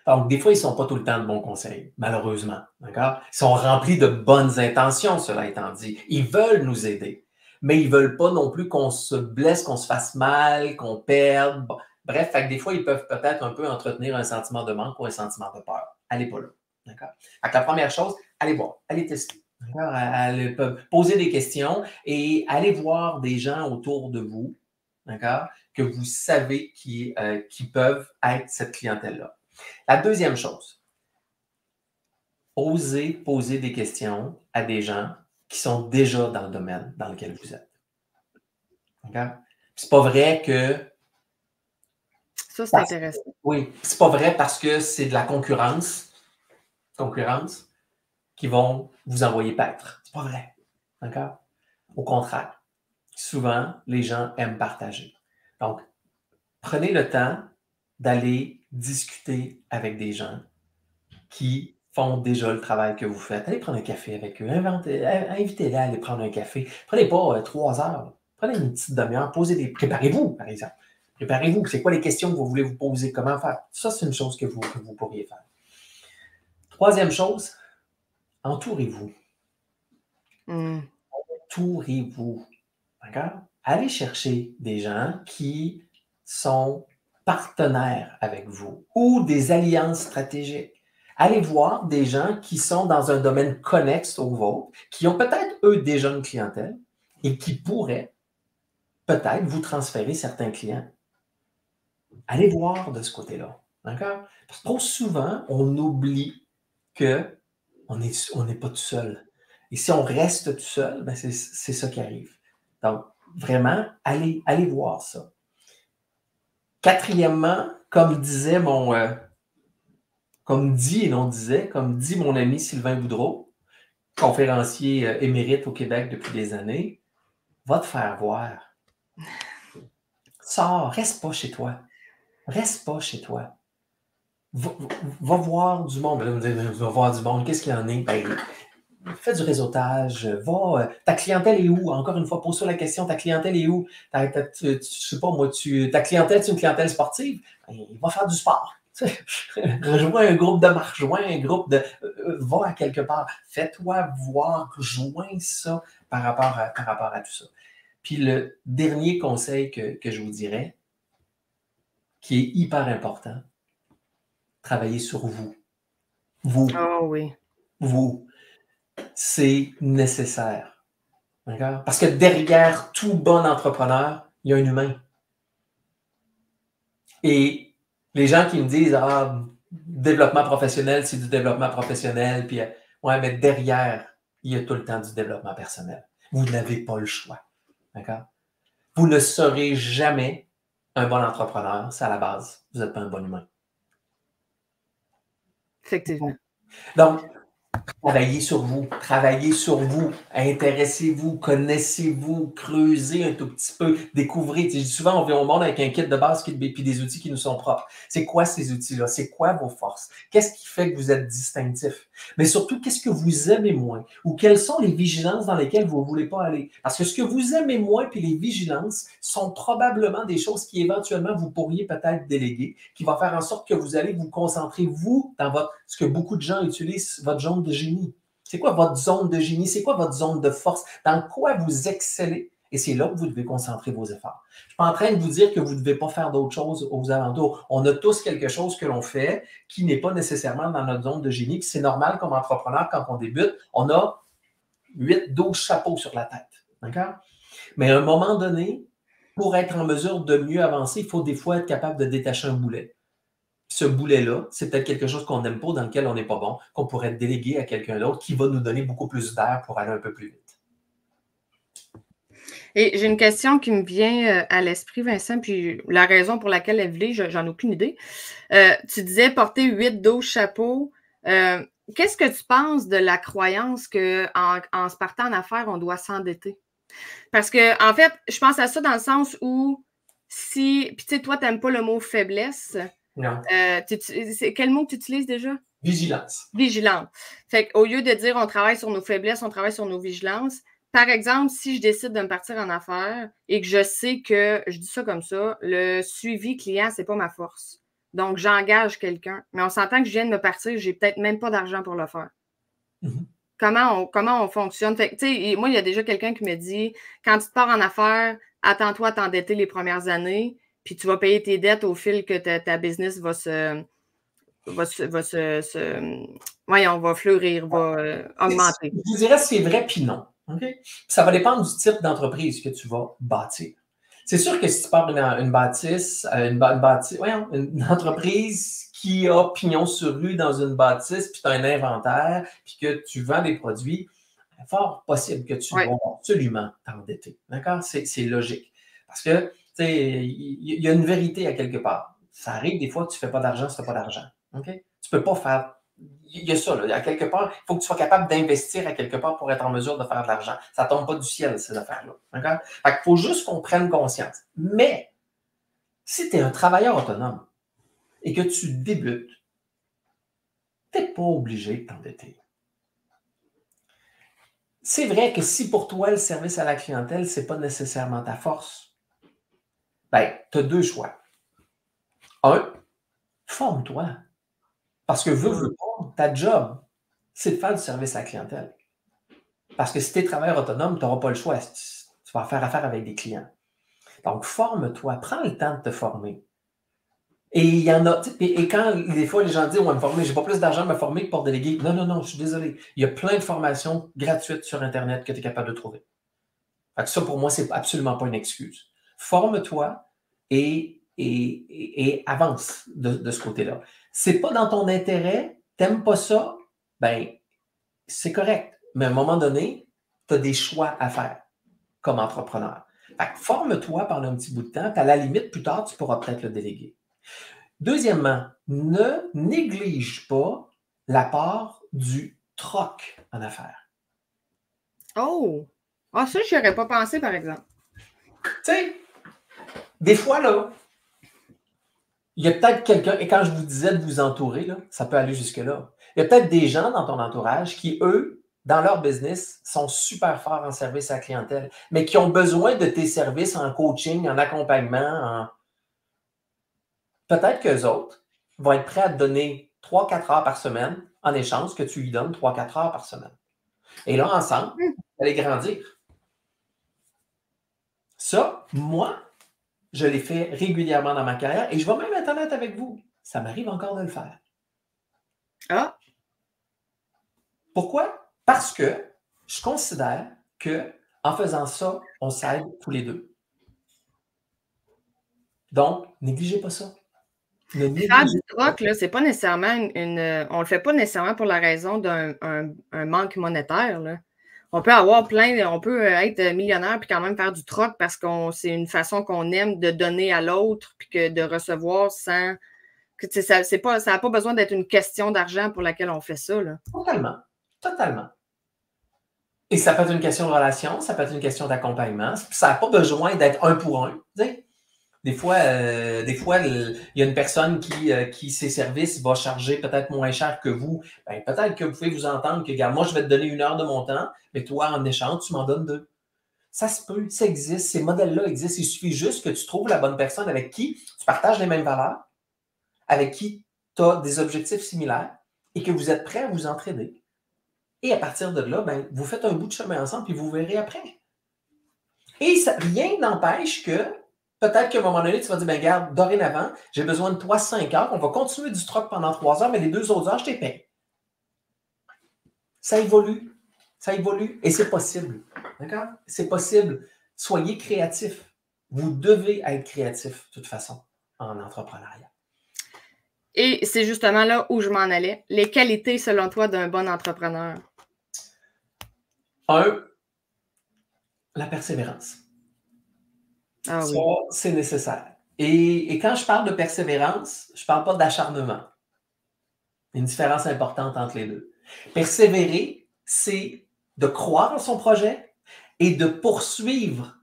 Donc, des fois, ils ne sont pas tout le temps de bons conseils, malheureusement. D'accord? Ils sont remplis de bonnes intentions, cela étant dit. Ils veulent nous aider, mais ils ne veulent pas non plus qu'on se blesse, qu'on se fasse mal, qu'on perde. Bon. Bref, fait que des fois, ils peuvent peut-être un peu entretenir un sentiment de manque ou un sentiment de peur. Allez pas là. D'accord? Fait que la première chose, allez voir, allez tester. D'accord? Poser des questions et aller voir des gens autour de vous, d'accord, que vous savez qui peuvent être cette clientèle-là. La deuxième chose, osez poser des questions à des gens qui sont déjà dans le domaine dans lequel vous êtes. D'accord? C'est pas vrai que... Ça, c'est intéressant. Oui, c'est pas vrai parce que c'est de la concurrence qui vont vous envoyer paître. C'est pas vrai. D'accord? Au contraire, souvent, les gens aiment partager. Donc, prenez le temps d'aller discuter avec des gens qui font déjà le travail que vous faites. Allez prendre un café avec eux. Invitez-les à aller prendre un café. Prenez pas 3 heures. Prenez une petite demi-heure. Préparez-vous, par exemple. Préparez-vous. C'est quoi les questions que vous voulez vous poser? Comment faire? Ça, c'est une chose que vous pourriez faire. Troisième chose, entourez-vous. Mm. Entourez-vous. D'accord? Allez chercher des gens qui sont partenaires avec vous ou des alliances stratégiques. Allez voir des gens qui sont dans un domaine connexe au vôtre, qui ont peut-être, eux, déjà une clientèle et qui pourraient peut-être vous transférer certains clients. Allez voir de ce côté-là. D'accord? Parce que trop souvent, on oublie que on n'est pas tout seul. Et si on reste tout seul, ben c'est ça qui arrive. Donc, vraiment, allez voir ça. Quatrièmement, comme dit mon ami Sylvain Boudreau, conférencier émérite au Québec depuis des années, va te faire voir. Sors, reste pas chez toi. Reste pas chez toi. Va voir du monde. Là, vous allez me dire, va voir du monde. Qu'est-ce qu'il y en a? Fais du réseautage, ta clientèle est où? Encore une fois, pose-toi la question, ta clientèle est où? Ta clientèle, c'est une clientèle sportive? Il va faire du sport. Rejoins un groupe de marche, va à quelque part. Fais-toi voir, joins ça par rapport à tout ça. Puis le dernier conseil que je vous dirais, qui est hyper important, travaillez sur vous. Vous. Oh oui. Vous. C'est nécessaire. D'accord? Parce que derrière tout bon entrepreneur, il y a un humain. Et les gens qui me disent « Ah, développement professionnel, c'est du développement professionnel. » Puis, ouais, mais derrière, il y a tout le temps du développement personnel. Vous n'avez pas le choix. D'accord? Vous ne serez jamais un bon entrepreneur. C'est à la base. Vous n'êtes pas un bon humain. Effectivement. Donc, travaillez sur vous, intéressez-vous, connaissez-vous, creusez un tout petit peu, découvrez. Souvent, on vient au monde avec un kit de base et des outils qui nous sont propres. C'est quoi ces outils-là? C'est quoi vos forces? Qu'est-ce qui fait que vous êtes distinctif? Mais surtout, qu'est-ce que vous aimez moins? Ou quelles sont les vigilances dans lesquelles vous ne voulez pas aller? Parce que ce que vous aimez moins et les vigilances sont probablement des choses qui éventuellement vous pourriez peut-être déléguer, qui va faire en sorte que vous allez vous concentrer, vous, dans ce que beaucoup de gens utilisent, votre zone de génie. C'est quoi votre zone de génie? C'est quoi votre zone de force? Dans quoi vous excellez? Et c'est là que vous devez concentrer vos efforts. Je ne suis pas en train de vous dire que vous ne devez pas faire d'autres choses aux alentours. On a tous quelque chose que l'on fait qui n'est pas nécessairement dans notre zone de génie. Puis c'est normal comme entrepreneur, quand on débute, on a 8, 12 chapeaux sur la tête. D'accord? Mais à un moment donné, pour être en mesure de mieux avancer, il faut des fois être capable de détacher un boulet. Ce boulet-là, c'est peut-être quelque chose qu'on n'aime pas, dans lequel on n'est pas bon, qu'on pourrait déléguer à quelqu'un d'autre qui va nous donner beaucoup plus d'air pour aller un peu plus vite. Et j'ai une question qui me vient à l'esprit, Vincent, puis la raison pour laquelle elle voulait, j'en ai aucune idée. Tu disais porter 8-12 chapeaux. Qu'est-ce que tu penses de la croyance qu'en se partant en affaires, on doit s'endetter? Parce que, en fait, je pense à ça dans le sens où si... Puis tu sais, toi, tu n'aimes pas le mot « faiblesse ». Non. Quel mot tu utilises déjà? Vigilance. Vigilance. Fait qu'au lieu de dire on travaille sur nos faiblesses, on travaille sur nos vigilances. Par exemple, si je décide de me partir en affaires et que je sais que, je dis ça comme ça, le suivi client, c'est pas ma force. Donc, j'engage quelqu'un. Mais on s'entend que je viens de me partir, j'ai peut-être même pas d'argent pour le faire. Mm-hmm. Comment on fonctionne? Fait que, tu sais, moi, il y a déjà quelqu'un qui me dit, quand tu te pars en affaires, attends-toi à t'endetter les premières années. Puis tu vas payer tes dettes au fil que ta business va fleurir, va augmenter. Je vous dirais c'est vrai, puis non. Okay? Ça va dépendre du type d'entreprise que tu vas bâtir. C'est sûr que si tu pars une entreprise qui a pignon sur rue dans une bâtisse, puis tu as un inventaire, puis que tu vends des produits, fort possible que tu vas absolument t'endetter. D'accord? C'est logique. Parce que il y a une vérité à quelque part. Ça arrive des fois que tu ne fais pas d'argent, tu n'as pas d'argent. Okay? Tu ne peux pas faire... Il y a ça, là. À quelque part, il faut que tu sois capable d'investir à quelque part pour être en mesure de faire de l'argent. Ça ne tombe pas du ciel, ces affaires-là. Okay? Fait qu'il faut juste qu'on prenne conscience. Mais, si tu es un travailleur autonome et que tu débutes, tu n'es pas obligé de t'endetter. C'est vrai que si pour toi, le service à la clientèle, ce n'est pas nécessairement ta force, ben, tu as deux choix. Un, forme-toi. Parce que veux pas, ta job, c'est de faire du service à la clientèle. Parce que si tu es travailleur autonome, tu n'auras pas le choix. Tu vas faire affaire avec des clients. Donc, forme-toi. Prends le temps de te former. Et il y en a... Et quand des fois, les gens disent « On va me former, j'ai pas plus d'argent de me former que pour déléguer. » Non, je suis désolé. Il y a plein de formations gratuites sur Internet que tu es capable de trouver. Fait que ça, pour moi, c'est absolument pas une excuse. Forme-toi et avance de ce côté-là. C'est pas dans ton intérêt, t'aimes pas ça, ben c'est correct. Mais à un moment donné, tu as des choix à faire comme entrepreneur. Fait que forme-toi pendant un petit bout de temps, puis à la limite, plus tard, tu pourras peut-être le déléguer. Deuxièmement, ne néglige pas la part du troc en affaires. Oh! Ah, ça, je n'y aurais pas pensé, par exemple. Tu sais, des fois, là, il y a peut-être quelqu'un, et quand je vous disais de vous entourer, là, ça peut aller jusque-là. Il y a peut-être des gens dans ton entourage qui, eux, dans leur business, sont super forts en service à la clientèle, mais qui ont besoin de tes services en coaching, en accompagnement. Peut-être qu'eux autres vont être prêts à te donner 3-4 heures par semaine en échange que tu lui donnes 3-4 heures par semaine. Et là, ensemble, vous allez grandir. Ça, moi, je l'ai fait régulièrement dans ma carrière et je vais même être honnête avec vous. Ça m'arrive encore de le faire. Ah! Pourquoi? Parce que je considère qu'en faisant ça, on s'aide tous les deux. Donc, négligez pas ça. Faire du troc, là, c'est pas nécessairement on le fait pas nécessairement pour la raison d'un manque monétaire, là. On peut avoir on peut être millionnaire puis quand même faire du troc parce que c'est une façon qu'on aime de donner à l'autre puis que de recevoir sans. Ça n'a pas besoin d'être une question d'argent pour laquelle on fait ça, là. Totalement. Totalement. Et ça peut être une question de relation, ça peut être une question d'accompagnement. Ça n'a pas besoin d'être un pour un. T'sais. Des fois, il y a une personne qui ses services va charger peut-être moins cher que vous. Ben, peut-être que vous pouvez vous entendre que, regarde, moi, je vais te donner 1 heure de mon temps, mais toi, en échange, tu m'en donnes 2. Ça se peut, ça existe, ces modèles-là existent. Il suffit juste que tu trouves la bonne personne avec qui tu partages les mêmes valeurs, avec qui tu as des objectifs similaires et que vous êtes prêt à vous entraider. Et à partir de là, ben, vous faites un bout de chemin ensemble puis vous verrez après. Et ça, rien n'empêche que peut-être qu'à un moment donné, tu vas dire, ben regarde, dorénavant, j'ai besoin de toi 5 heures, on va continuer du troc pendant 3 heures, mais les 2 autres heures, je t'ai payé. Ça évolue et c'est possible. D'accord? C'est possible. Soyez créatifs. Vous devez être créatif, de toute façon, en entrepreneuriat. Et c'est justement là où je m'en allais. Les qualités, selon toi, d'un bon entrepreneur? 1, la persévérance. Ah oui. Ça, c'est nécessaire. Et quand je parle de persévérance, je ne parle pas d'acharnement. Il y a une différence importante entre les deux. Persévérer, c'est de croire en son projet et de poursuivre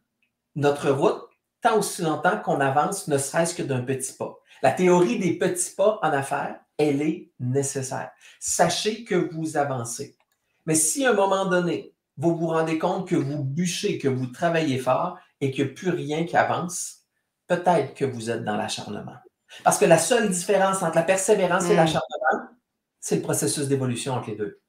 notre route tant aussi longtemps qu'on avance, ne serait-ce que d'un petit pas. La théorie des petits pas en affaires, elle est nécessaire. Sachez que vous avancez. Mais si à un moment donné, vous vous rendez compte que vous bûchez, que vous travaillez fort, et qu'il n'y a plus rien qui avance, peut-être que vous êtes dans l'acharnement. Parce que la seule différence entre la persévérance et l'acharnement, c'est le processus d'évolution entre les deux.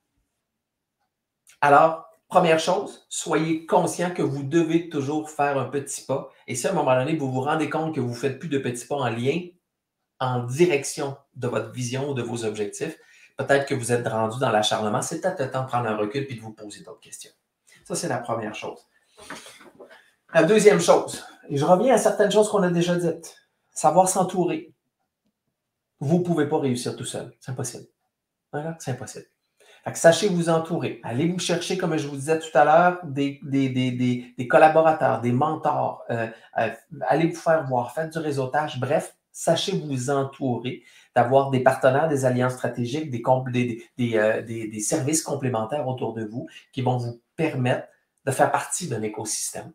Alors, première chose, soyez conscient que vous devez toujours faire un petit pas. Et si à un moment donné, vous vous rendez compte que vous ne faites plus de petits pas en lien, en direction de votre vision ou de vos objectifs, peut-être que vous êtes rendu dans l'acharnement. C'est peut-être le temps de prendre un recul et de vous poser d'autres questions. Ça, c'est la première chose. La deuxième chose, et je reviens à certaines choses qu'on a déjà dites, savoir s'entourer. Vous ne pouvez pas réussir tout seul. C'est impossible. Voilà, c'est impossible. Fait que sachez vous entourer. Allez vous chercher, comme je vous disais tout à l'heure, des collaborateurs, des mentors. Allez vous faire voir, faites du réseautage. Bref, sachez vous entourer d'avoir des partenaires, des alliances stratégiques, des services complémentaires autour de vous qui vont vous permettre de faire partie d'un écosystème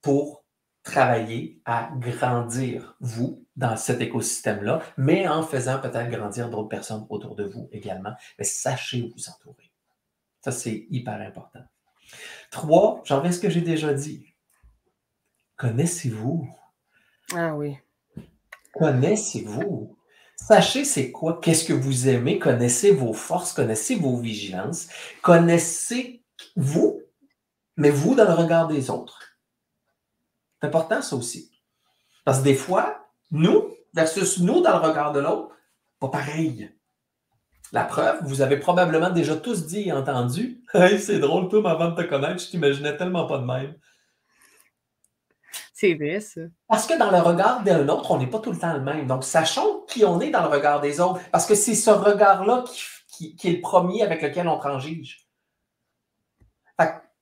pour travailler à grandir, vous, dans cet écosystème-là, mais en faisant peut-être grandir d'autres personnes autour de vous également. Mais sachez vous entourer. Ça, c'est hyper important. 3, j'en reviens à ce que j'ai déjà dit. Connaissez-vous. Ah oui. Connaissez-vous. Sachez c'est quoi, qu'est-ce que vous aimez, connaissez vos forces, connaissez vos vigilances, connaissez-vous, mais vous dans le regard des autres. C'est important, ça aussi. Parce que des fois, nous, versus nous dans le regard de l'autre, pas pareil. La preuve, vous avez probablement déjà tous dit et entendu « Hey, c'est drôle, toi, mais avant de te connaître, je t'imaginais tellement pas de même. » C'est vrai, ça. Parce que dans le regard d'un autre, on n'est pas tout le temps le même. Donc, sachons qui on est dans le regard des autres. Parce que c'est ce regard-là qui, qui est le premier avec lequel on transige.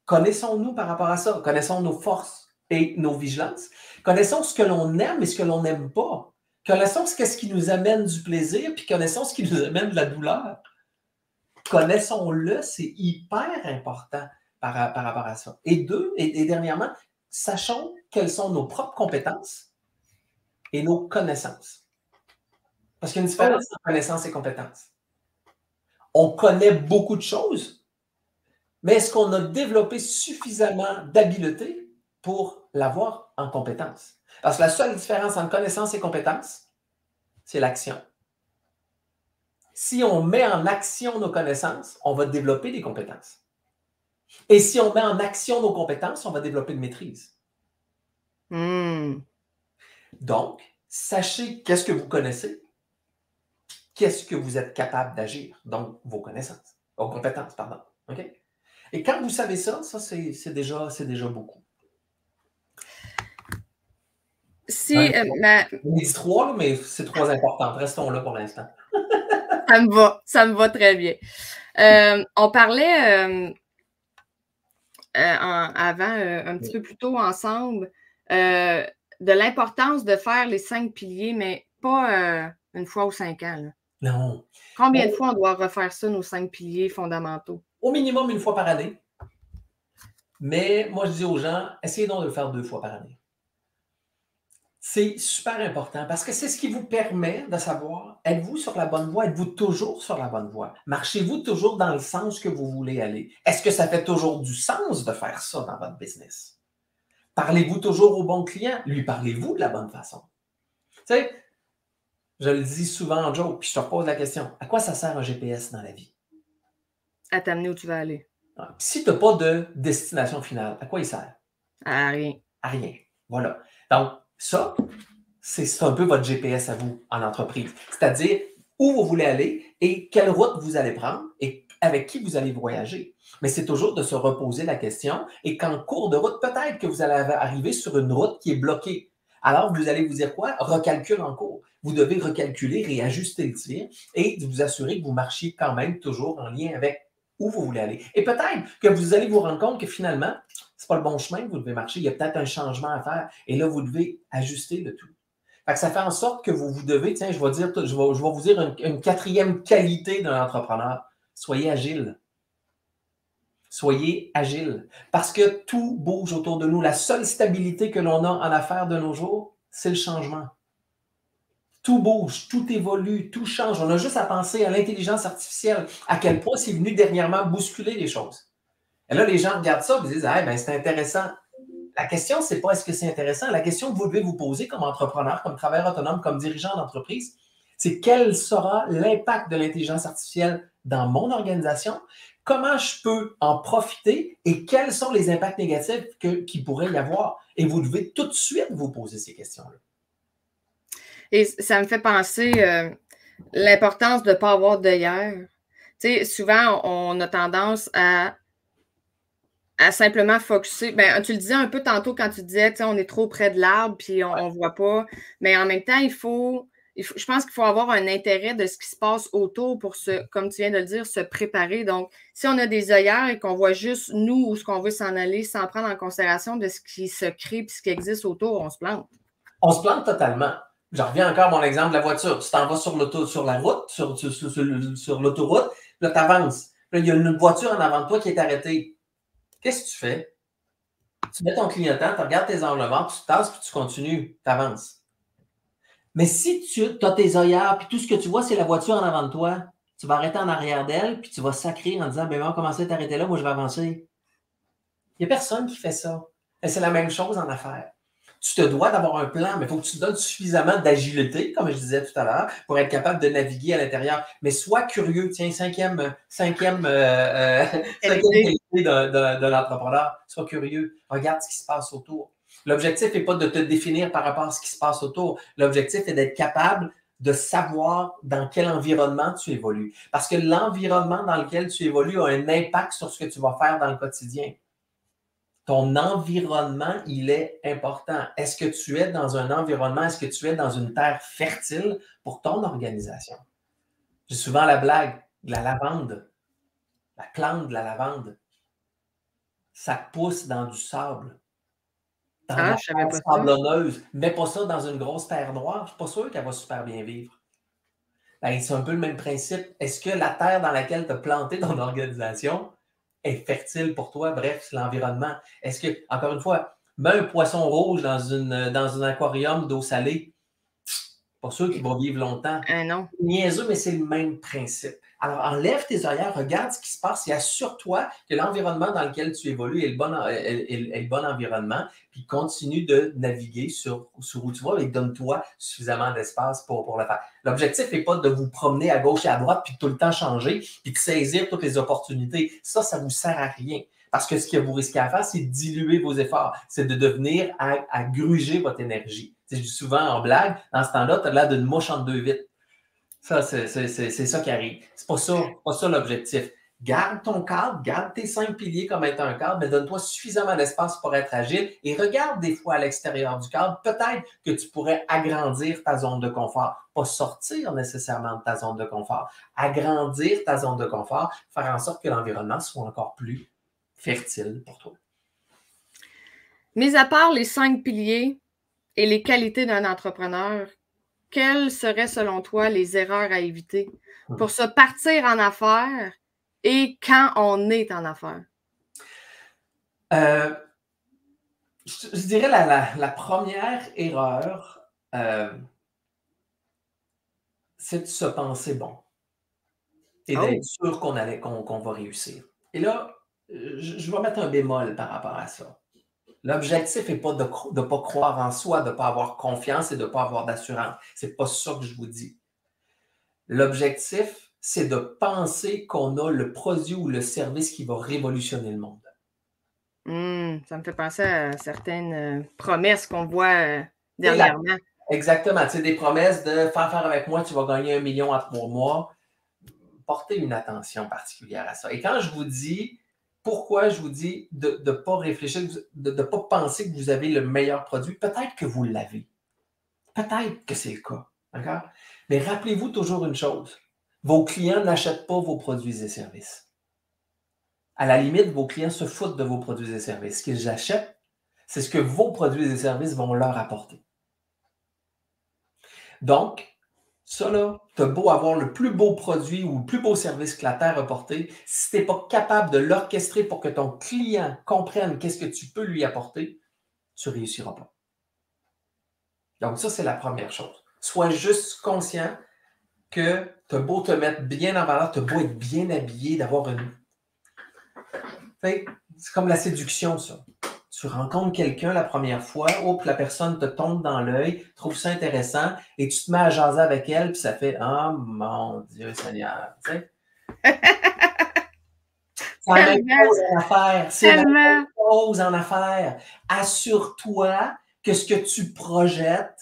Connaissons-nous par rapport à ça. Connaissons nos forces et nos vigilances. Connaissons ce que l'on aime et ce que l'on n'aime pas. Connaissons ce qui nous amène du plaisir, puis connaissons ce qui nous amène de la douleur. Connaissons-le, c'est hyper important par rapport à ça. Et deux, et dernièrement, sachons quelles sont nos propres compétences et nos connaissances. Parce qu'il y a une différence entre connaissances et compétences. On connaît beaucoup de choses, mais est-ce qu'on a développé suffisamment d'habileté pour l'avoir en compétence? Parce que la seule différence entre connaissance et compétence, c'est l'action. Si on met en action nos connaissances, on va développer des compétences. Et si on met en action nos compétences, on va développer une maîtrise. Donc, sachez qu'est-ce que vous connaissez, qu'est-ce que vous êtes capable d'agir, donc vos connaissances, vos compétences, pardon. Okay? Et quand vous savez ça, ça c'est déjà beaucoup. On dit trois, là, mais c'est trois importants. Restons là pour l'instant. Ça me va très bien. On parlait un petit peu plus tôt ensemble de l'importance de faire les 5 piliers, mais pas une fois aux 5 ans. Là. Non. Combien de fois on doit refaire ça, nos 5 piliers fondamentaux? Au minimum une fois par année. Mais moi, je dis aux gens, essayez donc de le faire 2 fois par année. C'est super important parce que c'est ce qui vous permet de savoir, êtes-vous sur la bonne voie? Êtes-vous toujours sur la bonne voie? Marchez-vous toujours dans le sens que vous voulez aller? Est-ce que ça fait toujours du sens de faire ça dans votre business? Parlez-vous toujours au bon client? Lui parlez-vous de la bonne façon? Tu sais, je le dis souvent en joke, puis je te repose la question, à quoi ça sert un GPS dans la vie? À t'amener où tu vas aller. Alors, si tu n'as pas de destination finale, à quoi il sert? À rien. À rien, voilà. Donc, ça, c'est un peu votre GPS à vous en entreprise. C'est-à-dire où vous voulez aller et quelle route vous allez prendre et avec qui vous allez voyager. Mais c'est toujours de se reposer la question et qu'en cours de route, peut-être que vous allez arriver sur une route qui est bloquée. Alors, vous allez vous dire quoi? Recalcule en cours. Vous devez recalculer, réajuster le tir et vous assurer que vous marchiez quand même toujours en lien avec où vous voulez aller. Et peut-être que vous allez vous rendre compte que finalement, c'est pas le bon chemin que vous devez marcher. Il y a peut-être un changement à faire. Et là, vous devez ajuster le tout. Fait que ça fait en sorte que vous devez, tiens, je vais vous dire une 4e qualité d'un entrepreneur. Soyez agile. Soyez agile. Parce que tout bouge autour de nous. La seule stabilité que l'on a en affaires de nos jours, c'est le changement. Tout bouge, tout évolue, tout change. On a juste à penser à l'intelligence artificielle, à quel point c'est venu dernièrement bousculer les choses. Et là, les gens regardent ça et disent « Ah, ben c'est intéressant ». La question, ce n'est pas « Est-ce que c'est intéressant ?» La question que vous devez vous poser comme entrepreneur, comme travailleur autonome, comme dirigeant d'entreprise, c'est quel sera l'impact de l'intelligence artificielle dans mon organisation? Comment je peux en profiter et quels sont les impacts négatifs qu'il pourrait y avoir? Et vous devez tout de suite vous poser ces questions-là. Et ça me fait penser l'importance de ne pas avoir d'œillères. Tu sais, souvent, on a tendance à simplement focusser. Ben, tu le disais un peu tantôt quand tu disais, tu sais, on est trop près de l'arbre puis on ne voit pas. Mais en même temps, il faut je pense qu'il faut avoir un intérêt de ce qui se passe autour pour se, comme tu viens de le dire, se préparer. Donc, si on a des œillères et qu'on voit juste nous où ce qu'on veut s'en aller sans prendre en considération de ce qui se crée puis ce qui existe autour, on se plante. On se plante totalement. Je reviens encore à mon exemple de la voiture. Tu t'en vas sur la route, sur l'autoroute, là, tu avances. Là, il y a une voiture en avant de toi qui est arrêtée. Qu'est-ce que tu fais? Tu mets ton clignotant, tu regardes tes enlevements, tu te tasses, puis tu continues, tu avances. Mais si tu as tes œillères, puis tout ce que tu vois, c'est la voiture en avant de toi, tu vas arrêter en arrière d'elle, puis tu vas sacrer en disant, ben, on commence à t'arrêter là, moi, je vais avancer. Il n'y a personne qui fait ça. Et c'est la même chose en affaires. Tu te dois d'avoir un plan, mais il faut que tu te donnes suffisamment d'agilité, comme je disais tout à l'heure, pour être capable de naviguer à l'intérieur. Mais sois curieux. Tiens, cinquième qualité de l'entrepreneur. Sois curieux. Regarde ce qui se passe autour. L'objectif n'est pas de te définir par rapport à ce qui se passe autour. L'objectif est d'être capable de savoir dans quel environnement tu évolues. Parce que l'environnement dans lequel tu évolues a un impact sur ce que tu vas faire dans le quotidien. Ton environnement, il est important. Est-ce que tu es dans un environnement, est-ce que tu es dans une terre fertile pour ton organisation? J'ai souvent la blague, de la lavande, la plante de la lavande, ça pousse dans du sable. Dans la terre sablonneuse. Mets pas ça dans une grosse terre noire, je suis pas sûr qu'elle va super bien vivre. Ben, c'est un peu le même principe. Est-ce que la terre dans laquelle tu as planté ton organisation est fertile pour toi? Bref, c'est l'environnement. Est-ce que, encore une fois, mets un poisson rouge dans un aquarium d'eau salée? Pas sûr qu'il va vivre longtemps. Non. Niaiseux, mais c'est le même principe. Alors, enlève tes œillères, regarde ce qui se passe et assure-toi que l'environnement dans lequel tu évolues est le bon environnement, puis continue de naviguer sur où tu vas et donne-toi suffisamment d'espace pour le faire. L'objectif n'est pas de vous promener à gauche et à droite puis tout le temps changer puis de saisir toutes les opportunités. Ça ne vous sert à rien parce que ce que vous risquez à faire, c'est de diluer vos efforts, c'est de devenir à gruger votre énergie. Je dis souvent en blague, dans ce temps-là, tu as l'air d'une mouche en deux vitres. Ça, c'est ça qui arrive. C'est pas ça l'objectif. Garde ton cadre, garde tes 5 piliers comme étant un cadre, mais donne-toi suffisamment d'espace pour être agile et regarde des fois à l'extérieur du cadre. Peut-être que tu pourrais agrandir ta zone de confort. Pas sortir nécessairement de ta zone de confort. Agrandir ta zone de confort, faire en sorte que l'environnement soit encore plus fertile pour toi. Mis à part les 5 piliers et les qualités d'un entrepreneur, quelles seraient, selon toi, les erreurs à éviter pour se partir en affaires et quand on est en affaires? Je dirais la première erreur, c'est de se penser bon et d'être sûr qu'on va réussir. Et là, je vais mettre un bémol par rapport à ça. L'objectif n'est pas de ne pas croire en soi, de ne pas avoir confiance et de ne pas avoir d'assurance. Ce n'est pas ça que je vous dis. L'objectif, c'est de penser qu'on a le produit ou le service qui va révolutionner le monde. Ça me fait penser à certaines promesses qu'on voit dernièrement. Exactement. Tu sais, des promesses de « faire affaire avec moi, tu vas gagner 1 million pour moi ». Portez une attention particulière à ça. Et quand je vous dis... Pourquoi je vous dis de ne pas réfléchir, de ne pas penser que vous avez le meilleur produit? Peut-être que vous l'avez. Peut-être que c'est le cas. D'accord? Mais rappelez-vous toujours une chose. Vos clients n'achètent pas vos produits et services. À la limite, vos clients se foutent de vos produits et services. Ce qu'ils achètent, c'est ce que vos produits et services vont leur apporter. Donc, ça, là, t'as beau avoir le plus beau produit ou le plus beau service que la Terre a porté, si t'es pas capable de l'orchestrer pour que ton client comprenne qu'est-ce que tu peux lui apporter, tu réussiras pas. Donc ça, c'est la première chose. Sois juste conscient que t'as beau te mettre bien en valeur, t'as beau être bien habillé, d'avoir une... T'sais, c'est comme la séduction, ça. Tu rencontres quelqu'un la première fois, puis la personne te tombe dans l'œil, trouve ça intéressant, et tu te mets à jaser avec elle, puis ça fait « Ah, oh, mon Dieu Seigneur! » Tu sais? C'est la même chose en affaires. C'est la même chose en affaires. Assure-toi que ce que tu projettes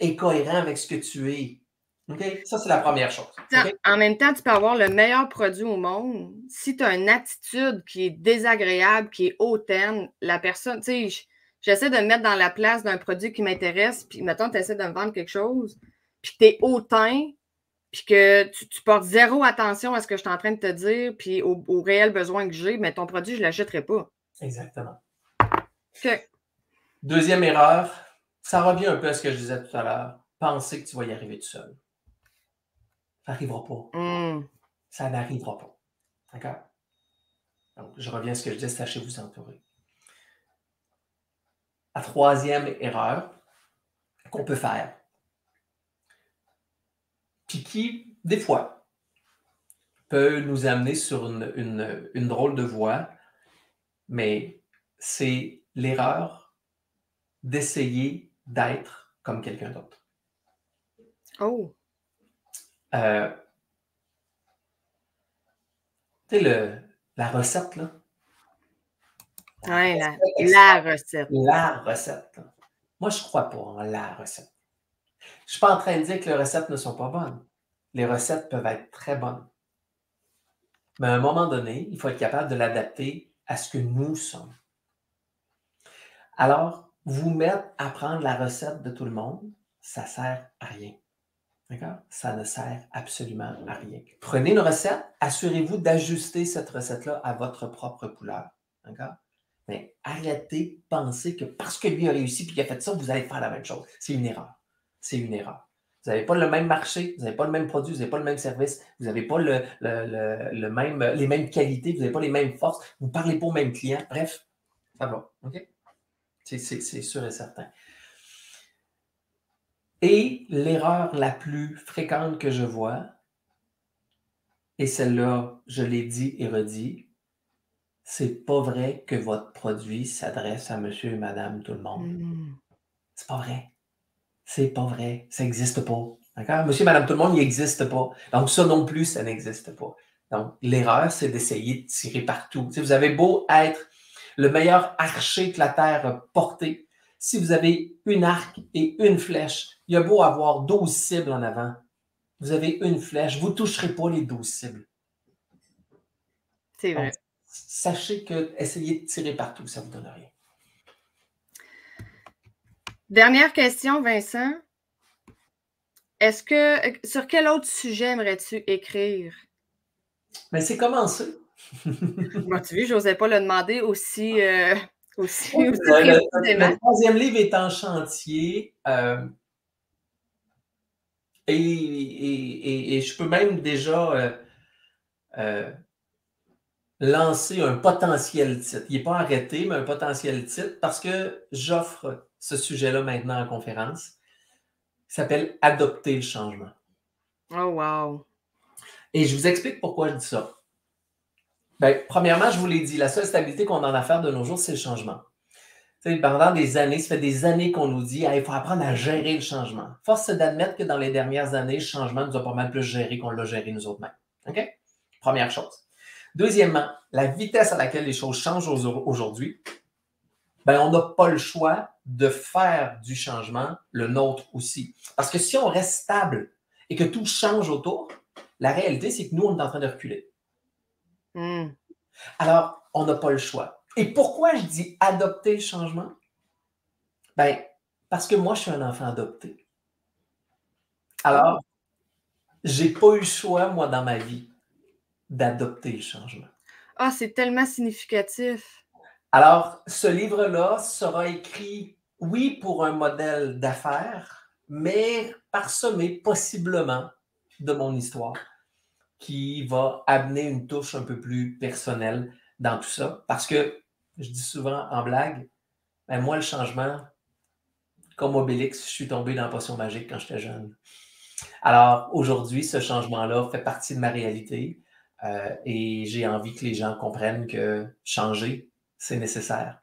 est cohérent avec ce que tu es. Okay? Ça, c'est la première chose. Okay? En même temps, tu peux avoir le meilleur produit au monde. Si tu as une attitude qui est désagréable, qui est hautaine, la personne, tu sais, j'essaie de me mettre dans la place d'un produit qui m'intéresse, puis mettons, tu essaies de me vendre quelque chose, puis que tu es hautain, puis que tu portes zéro attention à ce que je suis en train de te dire, puis au réel besoin que j'ai, mais ton produit, je ne l'achèterai pas. Exactement. Okay. Deuxième erreur, ça revient un peu à ce que je disais tout à l'heure. Penser que tu vas y arriver tout seul. Ça n'arrivera pas. Ça n'arrivera pas. D'accord? Donc, je reviens à ce que je disais, sachez vous entourer. La troisième erreur qu'on peut faire, puis qui, des fois, peut nous amener sur une drôle de voie, mais c'est l'erreur d'essayer d'être comme quelqu'un d'autre. Oh! Tu sais, la recette, là. La recette. Là. Moi, je ne crois pas en la recette. Je ne suis pas en train de dire que les recettes ne sont pas bonnes. Les recettes peuvent être très bonnes. Mais à un moment donné, il faut être capable de l'adapter à ce que nous sommes. Alors, vous mettre à prendre la recette de tout le monde, ça ne sert à rien. D'accord? Ça ne sert absolument à rien. Prenez une recette, assurez-vous d'ajuster cette recette-là à votre propre couleur. D'accord? Mais arrêtez de penser que parce que lui a réussi et qu'il a fait ça, vous allez faire la même chose. C'est une erreur. C'est une erreur. Vous n'avez pas le même marché, vous n'avez pas le même produit, vous n'avez pas le même service, vous n'avez pas les mêmes qualités, vous n'avez pas les mêmes forces, vous ne parlez pas aux mêmes clients. Bref, ça va. OK? C'est sûr et certain. Et l'erreur la plus fréquente que je vois, et celle-là, je l'ai dit et redit, c'est pas vrai que votre produit s'adresse à monsieur et madame tout le monde. Mmh. C'est pas vrai. C'est pas vrai. Ça n'existe pas. D'accord? Monsieur et madame tout le monde, il n'existe pas. Donc, ça non plus, ça n'existe pas. Donc, l'erreur, c'est d'essayer de tirer partout. Si vous avez beau être le meilleur archer que la Terre a porté, si vous avez une arc et une flèche, il y a beau avoir 12 cibles en avant. Vous avez une flèche, vous ne toucherez pas les 12 cibles. C'est vrai. Donc, sachez que essayer de tirer partout, ça ne vous donne rien. Dernière question, Vincent. Est-ce que sur quel autre sujet aimerais-tu écrire? Mais c'est commencé. Moi, tu vois, je n'osais pas le demander aussi. Le troisième livre est en chantier et je peux même déjà lancer un potentiel titre. Il n'est pas arrêté, mais un potentiel titre parce que j'offre ce sujet-là maintenant en conférence. Il s'appelle « Adopter le changement ». Oh wow! Et je vous explique pourquoi je dis ça. Bien, premièrement, je vous l'ai dit, la seule stabilité qu'on a en affaires de nos jours, c'est le changement. Tu sais, pendant des années, ça fait des années qu'on nous dit hey, « il faut apprendre à gérer le changement ». Force d'admettre que dans les dernières années, le changement nous a pas mal plus géré qu'on l'a géré nous autres-mêmes. OK? Première chose. Deuxièmement, la vitesse à laquelle les choses changent aujourd'hui, bien, on n'a pas le choix de faire du changement le nôtre aussi. Parce que si on reste stable et que tout change autour, la réalité, c'est que nous, on est en train de reculer. Mm. Alors, on n'a pas le choix. Et pourquoi je dis adopter le changement? Bien, parce que moi, je suis un enfant adopté. Alors, j'ai pas eu le choix, moi, dans ma vie, d'adopter le changement. Ah, c'est tellement significatif. Alors, ce livre-là sera écrit, oui, pour un modèle d'affaires, mais parsemé possiblement de mon histoire, qui va amener une touche un peu plus personnelle dans tout ça. Parce que, je dis souvent en blague, ben moi, le changement, comme Obélix, je suis tombé dans la potion magique quand j'étais jeune. Alors, aujourd'hui, ce changement-là fait partie de ma réalité et j'ai envie que les gens comprennent que changer, c'est nécessaire.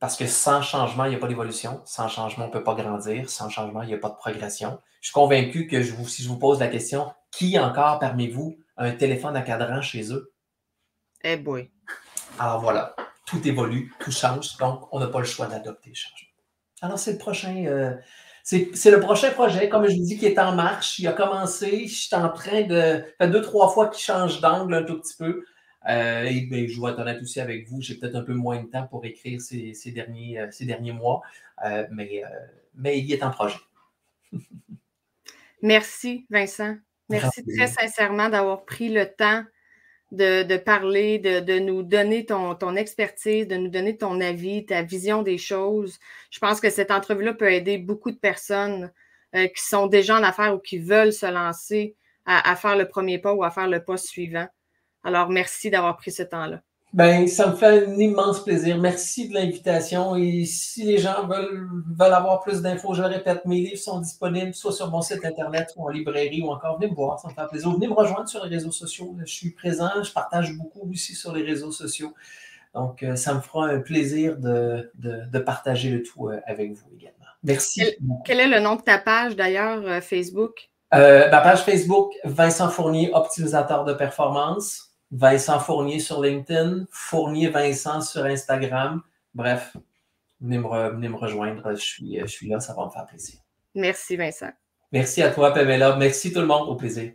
Parce que sans changement, il n'y a pas d'évolution. Sans changement, on ne peut pas grandir. Sans changement, il n'y a pas de progression. Je suis convaincu que si je vous pose la question, qui encore parmi vous a un téléphone à cadran chez eux? Eh boy! Alors voilà, tout évolue, tout change. Donc, on n'a pas le choix d'adopter le changement. Alors, c'est le prochain... c'est le prochain projet, comme je vous dis, qui est en marche. Il a commencé, je suis en train de... Ça fait 2-3 fois qu'il change d'angle un tout petit peu. Et bien, je vais être honnête aussi avec vous, j'ai peut-être un peu moins de temps pour écrire ces derniers mois, mais il est en projet. Merci, Vincent. Merci très sincèrement d'avoir pris le temps de parler, de nous donner ton expertise, de nous donner ton avis, ta vision des choses. Je pense que cette entrevue-là peut aider beaucoup de personnes qui sont déjà en affaires ou qui veulent se lancer à faire le premier pas ou à faire le pas suivant. Alors, merci d'avoir pris ce temps-là. Bien, ça me fait un immense plaisir. Merci de l'invitation. Et si les gens veulent avoir plus d'infos, je répète, mes livres sont disponibles soit sur mon site Internet ou en librairie ou encore, venez me voir, ça me fait plaisir. Venez me rejoindre sur les réseaux sociaux. Je suis présent, je partage beaucoup aussi sur les réseaux sociaux. Donc, ça me fera un plaisir de partager le tout avec vous également. Merci. Quel est le nom de ta page d'ailleurs, Facebook? Ma page Facebook, Vincent Fournier, optimisateur de performance. Vincent Fournier sur LinkedIn, Fournier Vincent sur Instagram. Bref, venez me rejoindre. Je suis là, ça va me faire plaisir. Merci, Vincent. Merci à toi, Pamela. Merci tout le monde. Au plaisir.